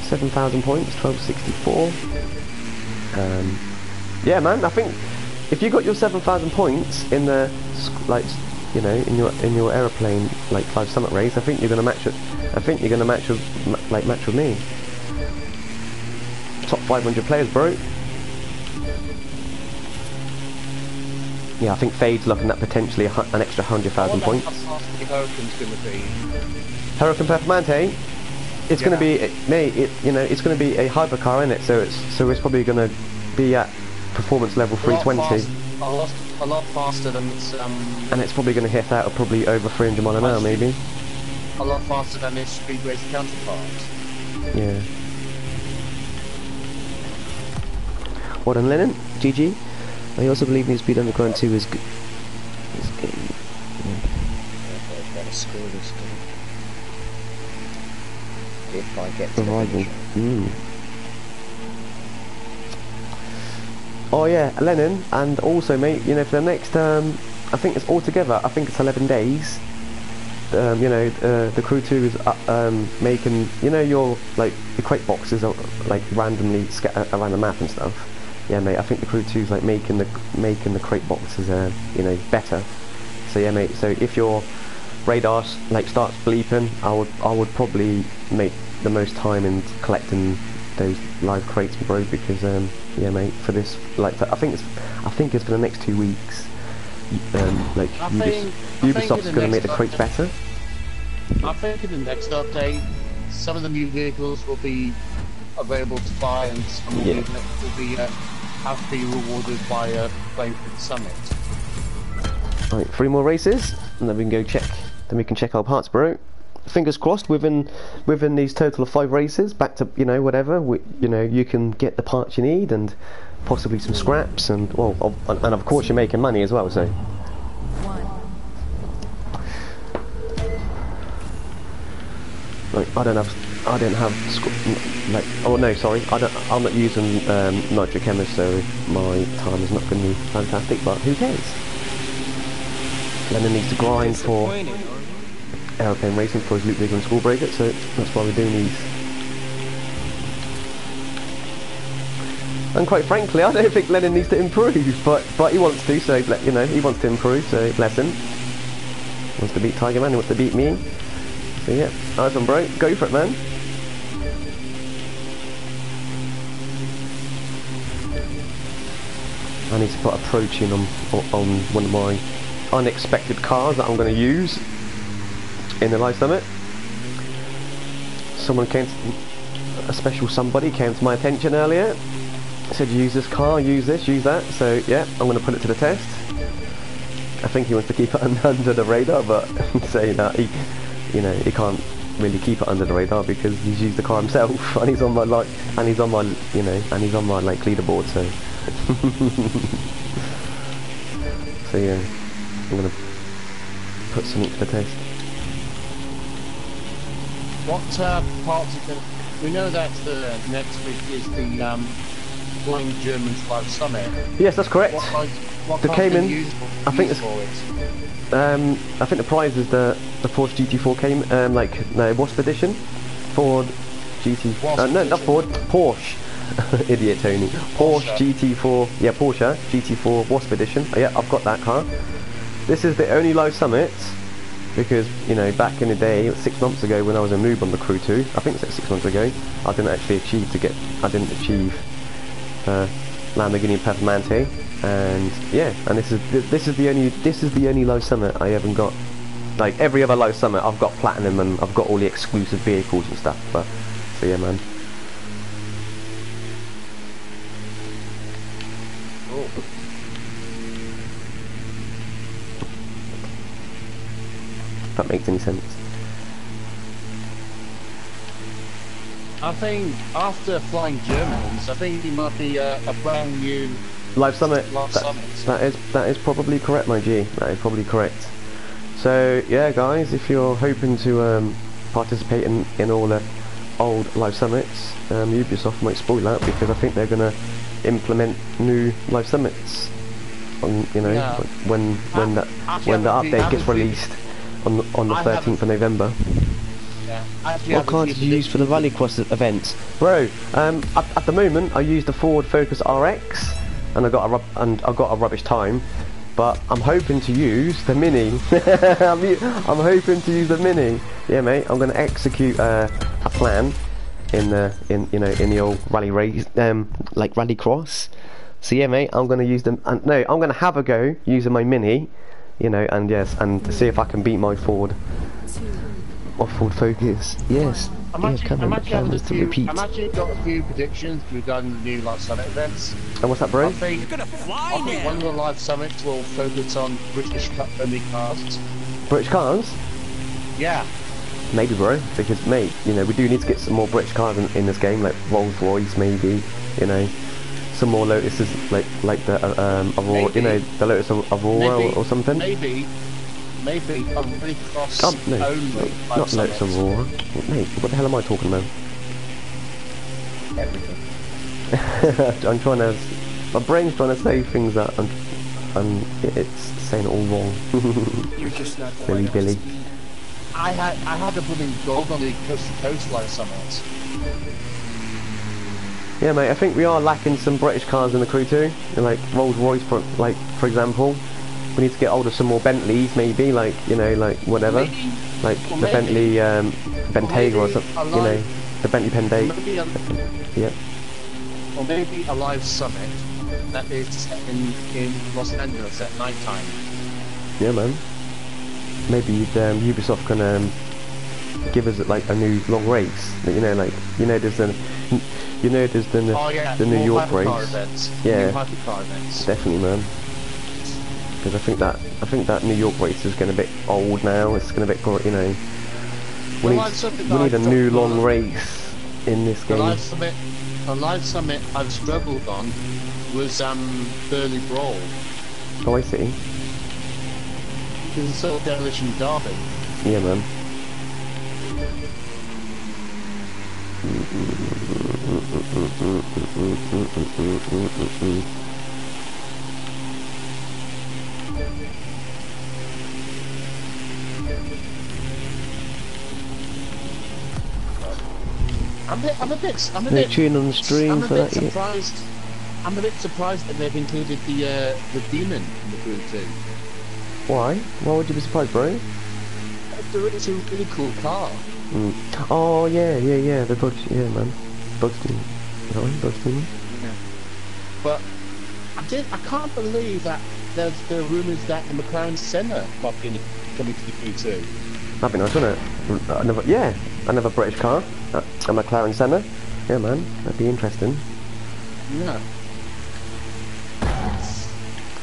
7,000 points, 1264. Yeah, man, I think if you got your 7,000 points in the, like, you know, in your aeroplane, like, Live Summit race, I think you're gonna match it. I think you're gonna match with, like, match with me. Top 500 players, bro. Yeah, I think Fade's looking at potentially an extra 100,000 points. Huracan's going to be? Huracán Performante. It's going to be, mate. You know, it's going to be a hypercar, isn't it? So it's probably going to be at performance level 320. A lot faster than its. And it's probably going to hit out at probably over 300 mile an hour, maybe. A lot faster than its speed race counterparts. Yeah. Well done, Lennon. GG. I also believe New Speed Underground 2 is good. If I get to the Oh yeah, Lennon, and also mate, you know, for the next, I think it's all together, I think it's 11 days. You know, the Crew 2 is making, you know, your, like, the crate boxes are, like, randomly scattered around the map and stuff. Yeah, mate, I think the Crew 2's like making the crate boxes, you know, better. So yeah, mate. So if your radar like starts bleeping, I would probably make the most time in collecting those live crates, bro. Because yeah, mate, for this, like, I think it's for the next 2 weeks. Like Ubisoft's gonna make the crates better. I think in the next update, some of the new vehicles will be available to buy, and some will be have to be rewarded by a play for the summit. Right, 3 more races, and then we can go check. Then we can check our parts, bro. Fingers crossed. Within these total of 5 races, back to, you know, whatever. You know, you can get the parts you need, and possibly some scraps, and well, and of course you're making money as well. So. Like, I don't have like, oh no, sorry, I'm not using Nitro Chemist, so my time is not going to be fantastic, but who cares? Lennon needs to grind for aeroplane racing for his Loot Digger and Score Breaker, so that's why we're doing these. And quite frankly, I don't think Lennon needs to improve, but he wants to, so, you know, he wants to improve, so bless him. He wants to beat Tiger Man, he wants to beat me. So yeah, nice one, bro. Go for it, man. I need to put a pro tune on one of my unexpected cars that I'm going to use in the Live Summit. A special somebody came to my attention earlier. Said, use this car, use this, use that. So yeah, I'm going to put it to the test. I think he wants to keep it under the radar, but saying that he, you know, he can't really keep it under the radar because he's used the car himself, and he's on my you know, and he's on my like leaderboard. So, so yeah, I'm gonna put something to the test. What parts? We know that the next week is the Flying Germans Live Summit. Yes, that's correct. What they came in. I think it's. I think the prize is the Porsche GT4 came, like, no, Wasp edition? Ford GT... no, not Ford, Porsche. Idiot Tony. Porsche GT4, yeah, Porsche GT4 Wasp edition. Oh, yeah, I've got that car. This is the only Live Summit, because, you know, back in the day, 6 months ago when I was a noob on the Crew 2, I think it's like 6 months ago, I didn't actually achieve Lamborghini Performante. And yeah, and this is the only Live Summit I haven't got. Like every other Live Summit, I've got Platinum and I've got all the exclusive vehicles and stuff. But so yeah, man. Cool. If that makes any sense. I think after Flying Germans, I think it might be a brand new. Live Summit. That is probably correct, my G. That is probably correct. So yeah, guys, if you're hoping to participate in all the old Live Summits, Ubisoft might spoil that because I think they're gonna implement new Live Summits. On, you know, yeah. When the update gets released on the 13th of November. What card did you use for the Rally Quest event? Bro, at the moment I use the Ford Focus RX, and I got a rubbish time. But I'm hoping to use the Mini. I'm hoping to use the Mini. Yeah, mate. I'm gonna execute a plan in the old rally race, like rally cross. So yeah, mate. I'm gonna use them. And no, I'm gonna have a go using my Mini. You know, and yes, and see if I can beat my Ford. Or Ford Focus. Yes. I'm actually got a few predictions regarding the new Live Summit events. And what's that, bro? I think one of the Live Summits will focus on British-only cars. British cars? Yeah. Maybe, bro. Because, mate, you know, we do need to get some more British cars in this game, like Rolls-Royce, maybe. You know, some more Lotuses, like the Aurora, you know, the Lotus Aurora or something. Maybe a really cross only. Not Lotus Aurora. Mate, what the hell am I talking about? Everything. I'm trying to... My brain's trying to say things that it's saying it all wrong. You're just not the Billy Billy. I had a blooming gold on the Coast to Coast Live Summit. Yeah, mate, I think we are lacking some British cars in the Crew 2. Like Rolls-Royce, for example. We need to get hold of some more Bentleys, maybe, like, you know, like whatever, maybe, like the maybe, Bentley Bentayga or something, you know, the Bentley Pentayga. Yeah. Or maybe a Live Summit that is set in Los Angeles at night time. Yeah, man. Maybe Ubisoft can give us like a new long race, you know, like, you know, there's the, you know, there's the, oh, yeah, the New York race. Events. Yeah. Definitely, man. Because I think that New York race is getting a bit old now. It's getting a bit, you know. We need a new long race in this game. The Live Summit I've struggled on was Burley Brawl. Oh, I see. Because it's sort of demolition derby. Yeah, man. I'm a bit tune on the stream for that. Surprised. Yeah. I'm a bit surprised that they've included the Demon in the Crew 2. Why? Why would you be surprised, bro? It's a really cool car. Mm. Oh yeah. The Dodge, yeah, man. Dodge Demon. Dodge Demon. Yeah. But I can't believe that there are rumours that the McLaren Senna might be coming to the Crew 2. That'd be nice, wouldn't it? Another British car. A McLaren Senna. Yeah, man. That'd be interesting. Yeah.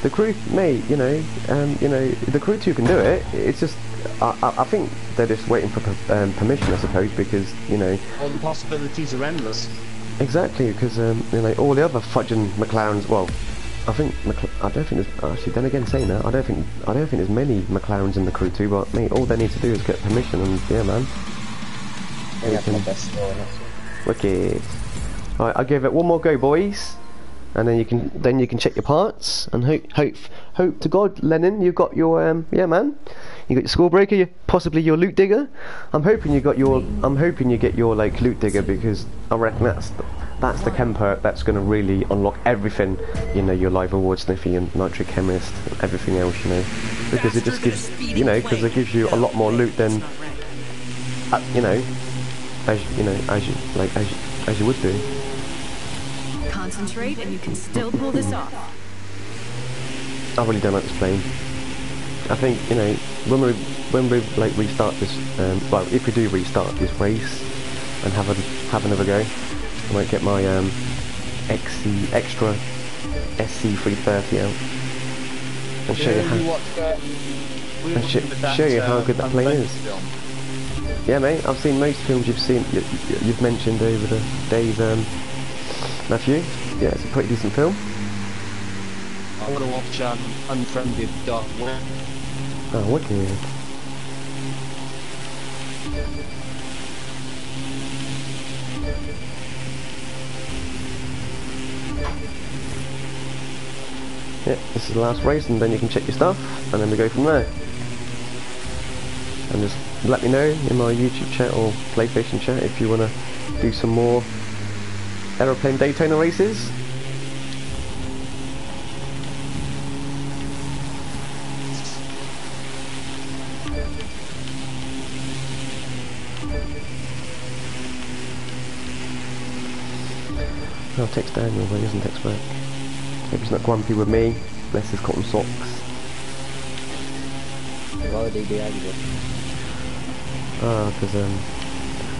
The Crew, mate, you know, the Crew 2 can do it. It's just, I think they're just waiting for permission, I suppose, because, you know... All the possibilities are endless. Exactly, because, you know, all the other fudging McLarens, well, I don't think there's many McLarens in the Crew 2, but mate, all they need to do is get permission, and yeah, man. Yeah, that's the best story. Wicked. Alright, I'll give it one more go, boys, and then you can check your parts, and hope to God, Lennon, you've got your yeah, man, you got your Score Breaker, possibly your Loot Digger. I'm hoping you get your like Loot Digger, because I reckon that's the Chem Perk that's going to really unlock everything, you know, your Live Award Sniffy and Nitro Chemist and everything else, you know, because it just gives, you know, because it gives you a lot more loot than, you know, as you would do. Concentrate and you can still pull this off. I really don't like this plane. I think, you know, when we like restart this, well, if we do restart this race and have another go, I might get my extra SC330 out and show you how good that plane is. Film. Yeah, mate. I've seen most films you've mentioned over the days, Matthew. Yeah, it's a pretty decent film. I want to watch Unfriended Dark Web. Oh, wicked. Yeah, this is the last race, and then you can check your stuff, and then we go from there. and just let me know in my YouTube chat or PlayStation chat if you want to do some more aeroplane Daytona races. I'll text Daniel, but he doesn't text back. Hope he's not grumpy with me, bless his cotton socks. Why would he be angry?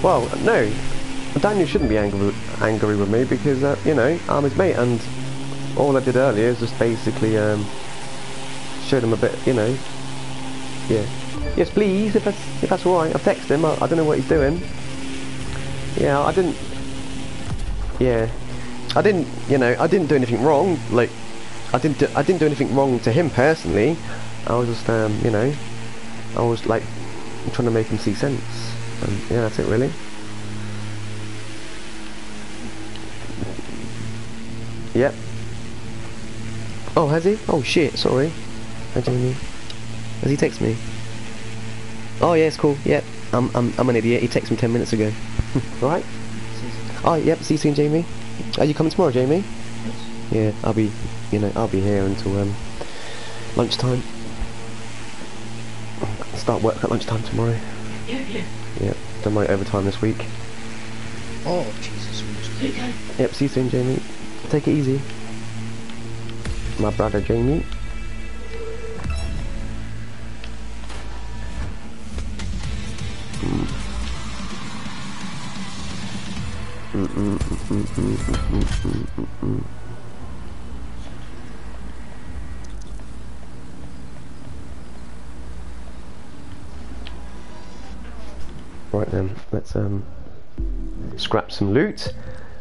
Well, no, Daniel shouldn't be angry with me because, you know, I'm his mate, and all I did earlier is just basically showed him a bit, you know, yeah. Yes, please, if that's alright. I've texted him, I don't know what he's doing. Yeah, I didn't do anything wrong. Like, I didn't do anything wrong to him personally. I was just, you know, I was like trying to make him see sense. And yeah, that's it really. Yep. Oh, has he? Oh shit! Sorry. Hi, Jamie. Has he texted me? Oh yeah, it's cool. Yep. I'm an idiot. He texted me 10 minutes ago. Right. Oh, yep, see you soon, Jamie. Are you coming tomorrow, Jamie? Yes. Yeah, I'll be here until lunchtime. Start work at lunchtime tomorrow. Yeah. Yep, done my overtime this week. Oh, Jesus. Okay. Yep, see you soon, Jamie. Take it easy. My brother, Jamie. Right then, let's scrap some loot,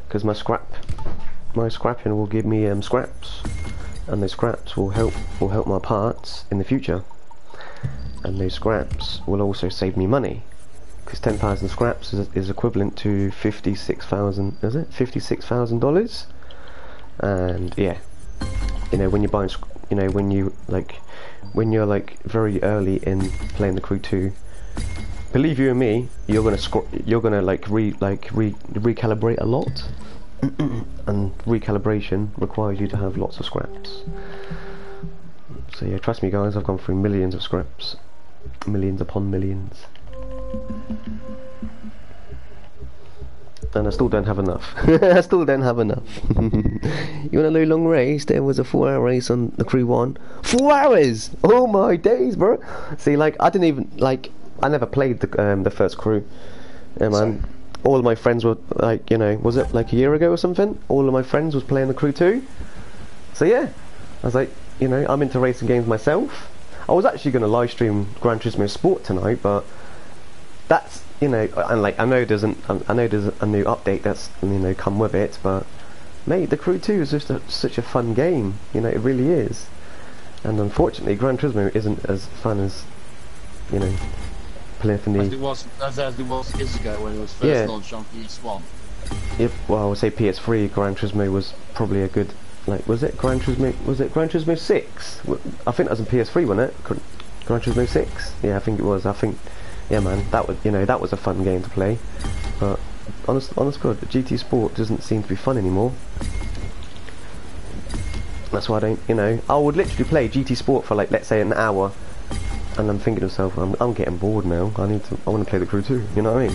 because my scrapping will give me scraps, and those scraps will help my parts in the future, and those scraps will also save me money. Because 10,000 scraps is equivalent to $56,000, and yeah, you know, when you're buying, you know, when you're like very early in playing the Crew 2, believe you and me, you're gonna recalibrate a lot, and recalibration requires you to have lots of scraps. So yeah, trust me, guys, I've gone through millions of scraps, millions upon millions. And I still don't have enough. I still don't have enough. You want a long race? There was a 4-hour race on the Crew 1. 4 hours! Oh my days, bro! See, like, I never played the first Crew. Yeah, man. All of my friends were, like, you know, was it like a year ago or something? All of my friends was playing the Crew 2. So yeah, I was like, you know, I'm into racing games myself. I was actually going to live stream Gran Turismo Sport tonight, but that's, you know, and like, I know there's a new update that's, you know, come with it, but mate, the Crew 2 is just such a fun game, you know, it really is. And unfortunately, Gran Turismo isn't as fun as, you know, Polyphony. As it was years ago when it was first launched on PS1. Yep, well, I would say PS3 Gran Turismo was probably a good, like, was it Gran Turismo 6? I think that was on PS3, wasn't it? Gran Turismo 6? Yeah, I think it was. I think, yeah, man, that was a fun game to play. But honest God, GT Sport doesn't seem to be fun anymore. That's why I don't, you know, I would literally play GT Sport for, like, let's say an hour, and I'm thinking to myself, I'm getting bored now. I want to play the Crew 2. You know what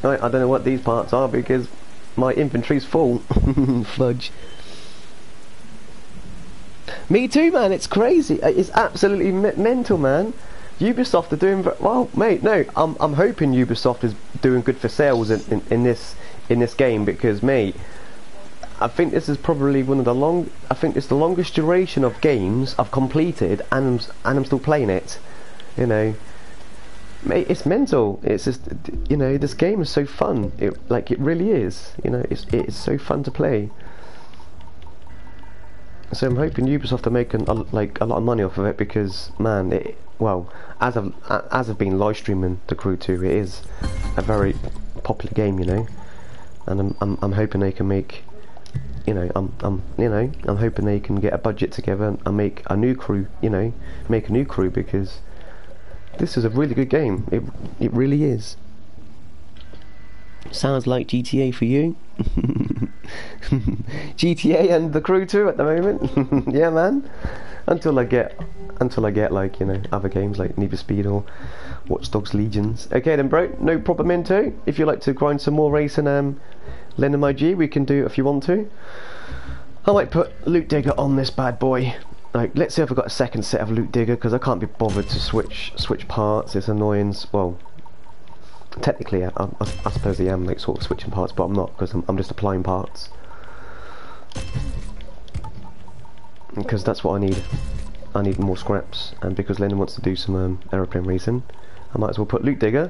I mean? I don't know what these parts are because my inventory's full. Fudge. Me too, man. It's crazy. It's absolutely mental, man. Ubisoft are doing well, mate. No, I'm hoping Ubisoft is doing good for sales in this game, because mate, I think this is probably one of the I think it's the longest duration of games I've completed, and I'm still playing it. You know, mate, it's mental. It's just, you know, this game is so fun. It really is. You know, it's so fun to play. So I'm hoping Ubisoft are making a lot of money off of it, because man, as I've been live streaming the Crew 2, it is a very popular game, you know, and I'm hoping they can make you know, I'm hoping they can get a budget together and make a new crew, you know, because this is a really good game. It really is. Sounds like GTA for you. GTA and The Crew 2 at the moment. Yeah, man. Until I get like, you know, other games like Need for Speed or Watch Dogs Legions. Okay then, bro. No problem, Minto. If you like to grind some more racing, Lennon my G, we can do it if you want to. I might put Loot Digger on this bad boy. Like, let's see if I've got a second set of Loot Digger, because I can't be bothered to switch parts. It's annoying. Well, technically, I suppose I am like sort of switching parts, but I'm not, because I'm just applying parts. Because that's what I need. I need more scraps, and because Lennon wants to do some aeroplane racing, I might as well put Loot Digger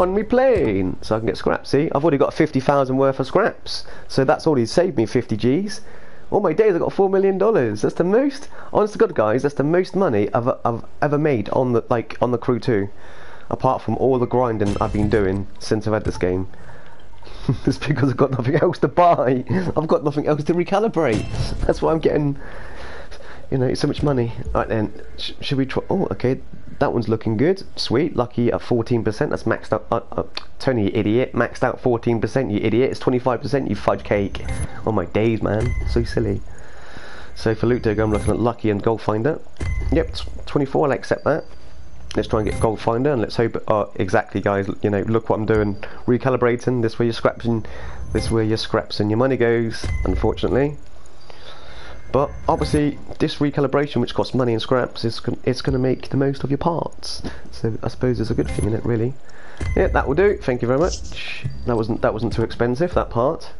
on me plane so I can get scraps. See, I've already got 50,000 worth of scraps, so that's already saved me 50 G's. All my days I got $4 million. That's the most, honest to God, guys, that's the most money I've ever made on the on the Crew 2, apart from all the grinding I've been doing since I've had this game. It's because I've got nothing else to buy. I've got nothing else to recalibrate. That's why I'm getting, you know, so much money. Alright then, should we try? Oh, okay, that one's looking good. Sweet, lucky at 14%. That's maxed out. Tony, you idiot. Maxed out 14%, you idiot. It's 25%, you fudge cake. Oh my days, man. So silly. So for Loot Digger, I'm looking at Lucky and Gold Finder. Yep, 24, I'll accept that. Let's try and get Gold Finder, and let's hope it, exactly, guys, you know, look what I'm doing. Recalibrating, this where your scraps and your money goes, unfortunately. But obviously, this recalibration, which costs money and scraps, it's going to make the most of your parts. So I suppose it's a good thing, isn't it, really? Yeah, that will do. Thank you very much. That wasn't too expensive, that part.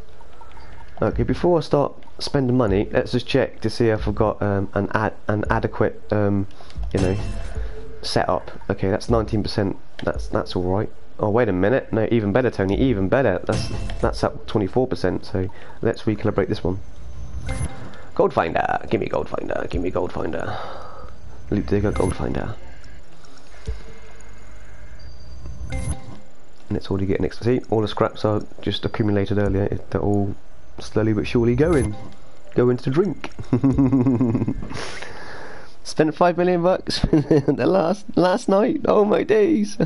Okay, before I start spending money, let's just check to see if I've got an adequate, you know, setup. Okay, that's 19%. That's all right. Oh, wait a minute. No, even better, Tony. Even better. That's up 24%. So let's recalibrate this one. Gold Finder, give me Gold Finder, give me Gold Finder. Loot Digger, Gold Finder. And it's already getting extra. See, all the scraps I just accumulated earlier, they're all slowly but surely going to drink. Spent $5 million bucks the last night. Oh my days.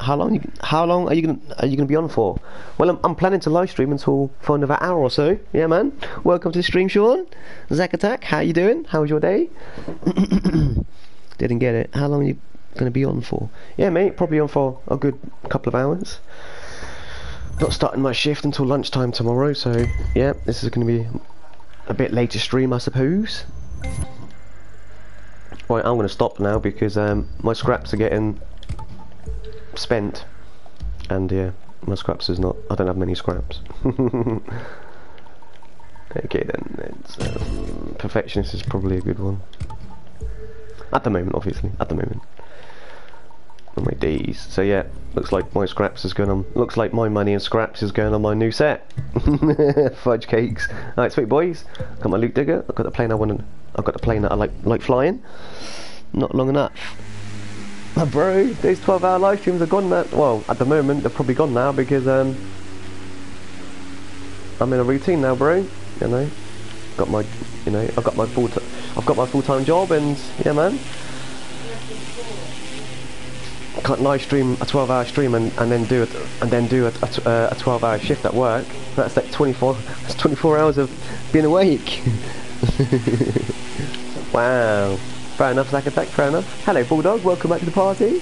How long are you gonna be on for? Well, I'm planning to live stream until for another hour or so. Yeah, man. Welcome to the stream, Shaun. Zack Attack, how you doing? How was your day? Didn't get it. How long are you gonna be on for? Yeah, mate. Probably on for a good couple of hours. Not starting my shift until lunchtime tomorrow, so yeah, this is gonna be a bit later stream, I suppose. Right, I'm gonna stop now because my scraps are getting spent, and yeah, my scraps is not, I don't have many scraps. Okay then, it's, perfectionist is probably a good one at the moment, obviously, at the moment. Oh my days. So yeah, looks like my scraps is going on, looks like my money and scraps is going on my new set. Fudge cakes. Alright, sweet boys, got my Loot Digger, I've got the plane I want, I've got the plane that I like flying. Not long enough. Bro, those 12-hour live streams are gone now. Well, at the moment, they're probably gone now because I'm in a routine now, bro. You know, I've got my full-time job, and yeah, man, I can't live stream a 12-hour stream and then do a 12-hour shift at work. That's like 24 hours of being awake. Wow. Fair enough, Zack Attack, fair enough. Hello, Bulldog, welcome back to the party.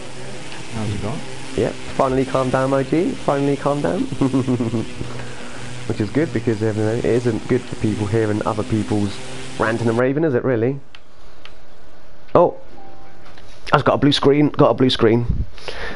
How's it going? Yep, finally calm down, my G. Finally calm down. Which is good, because you know, it isn't good for people hearing other people's ranting and raving, is it, really? Oh, I've got a blue screen.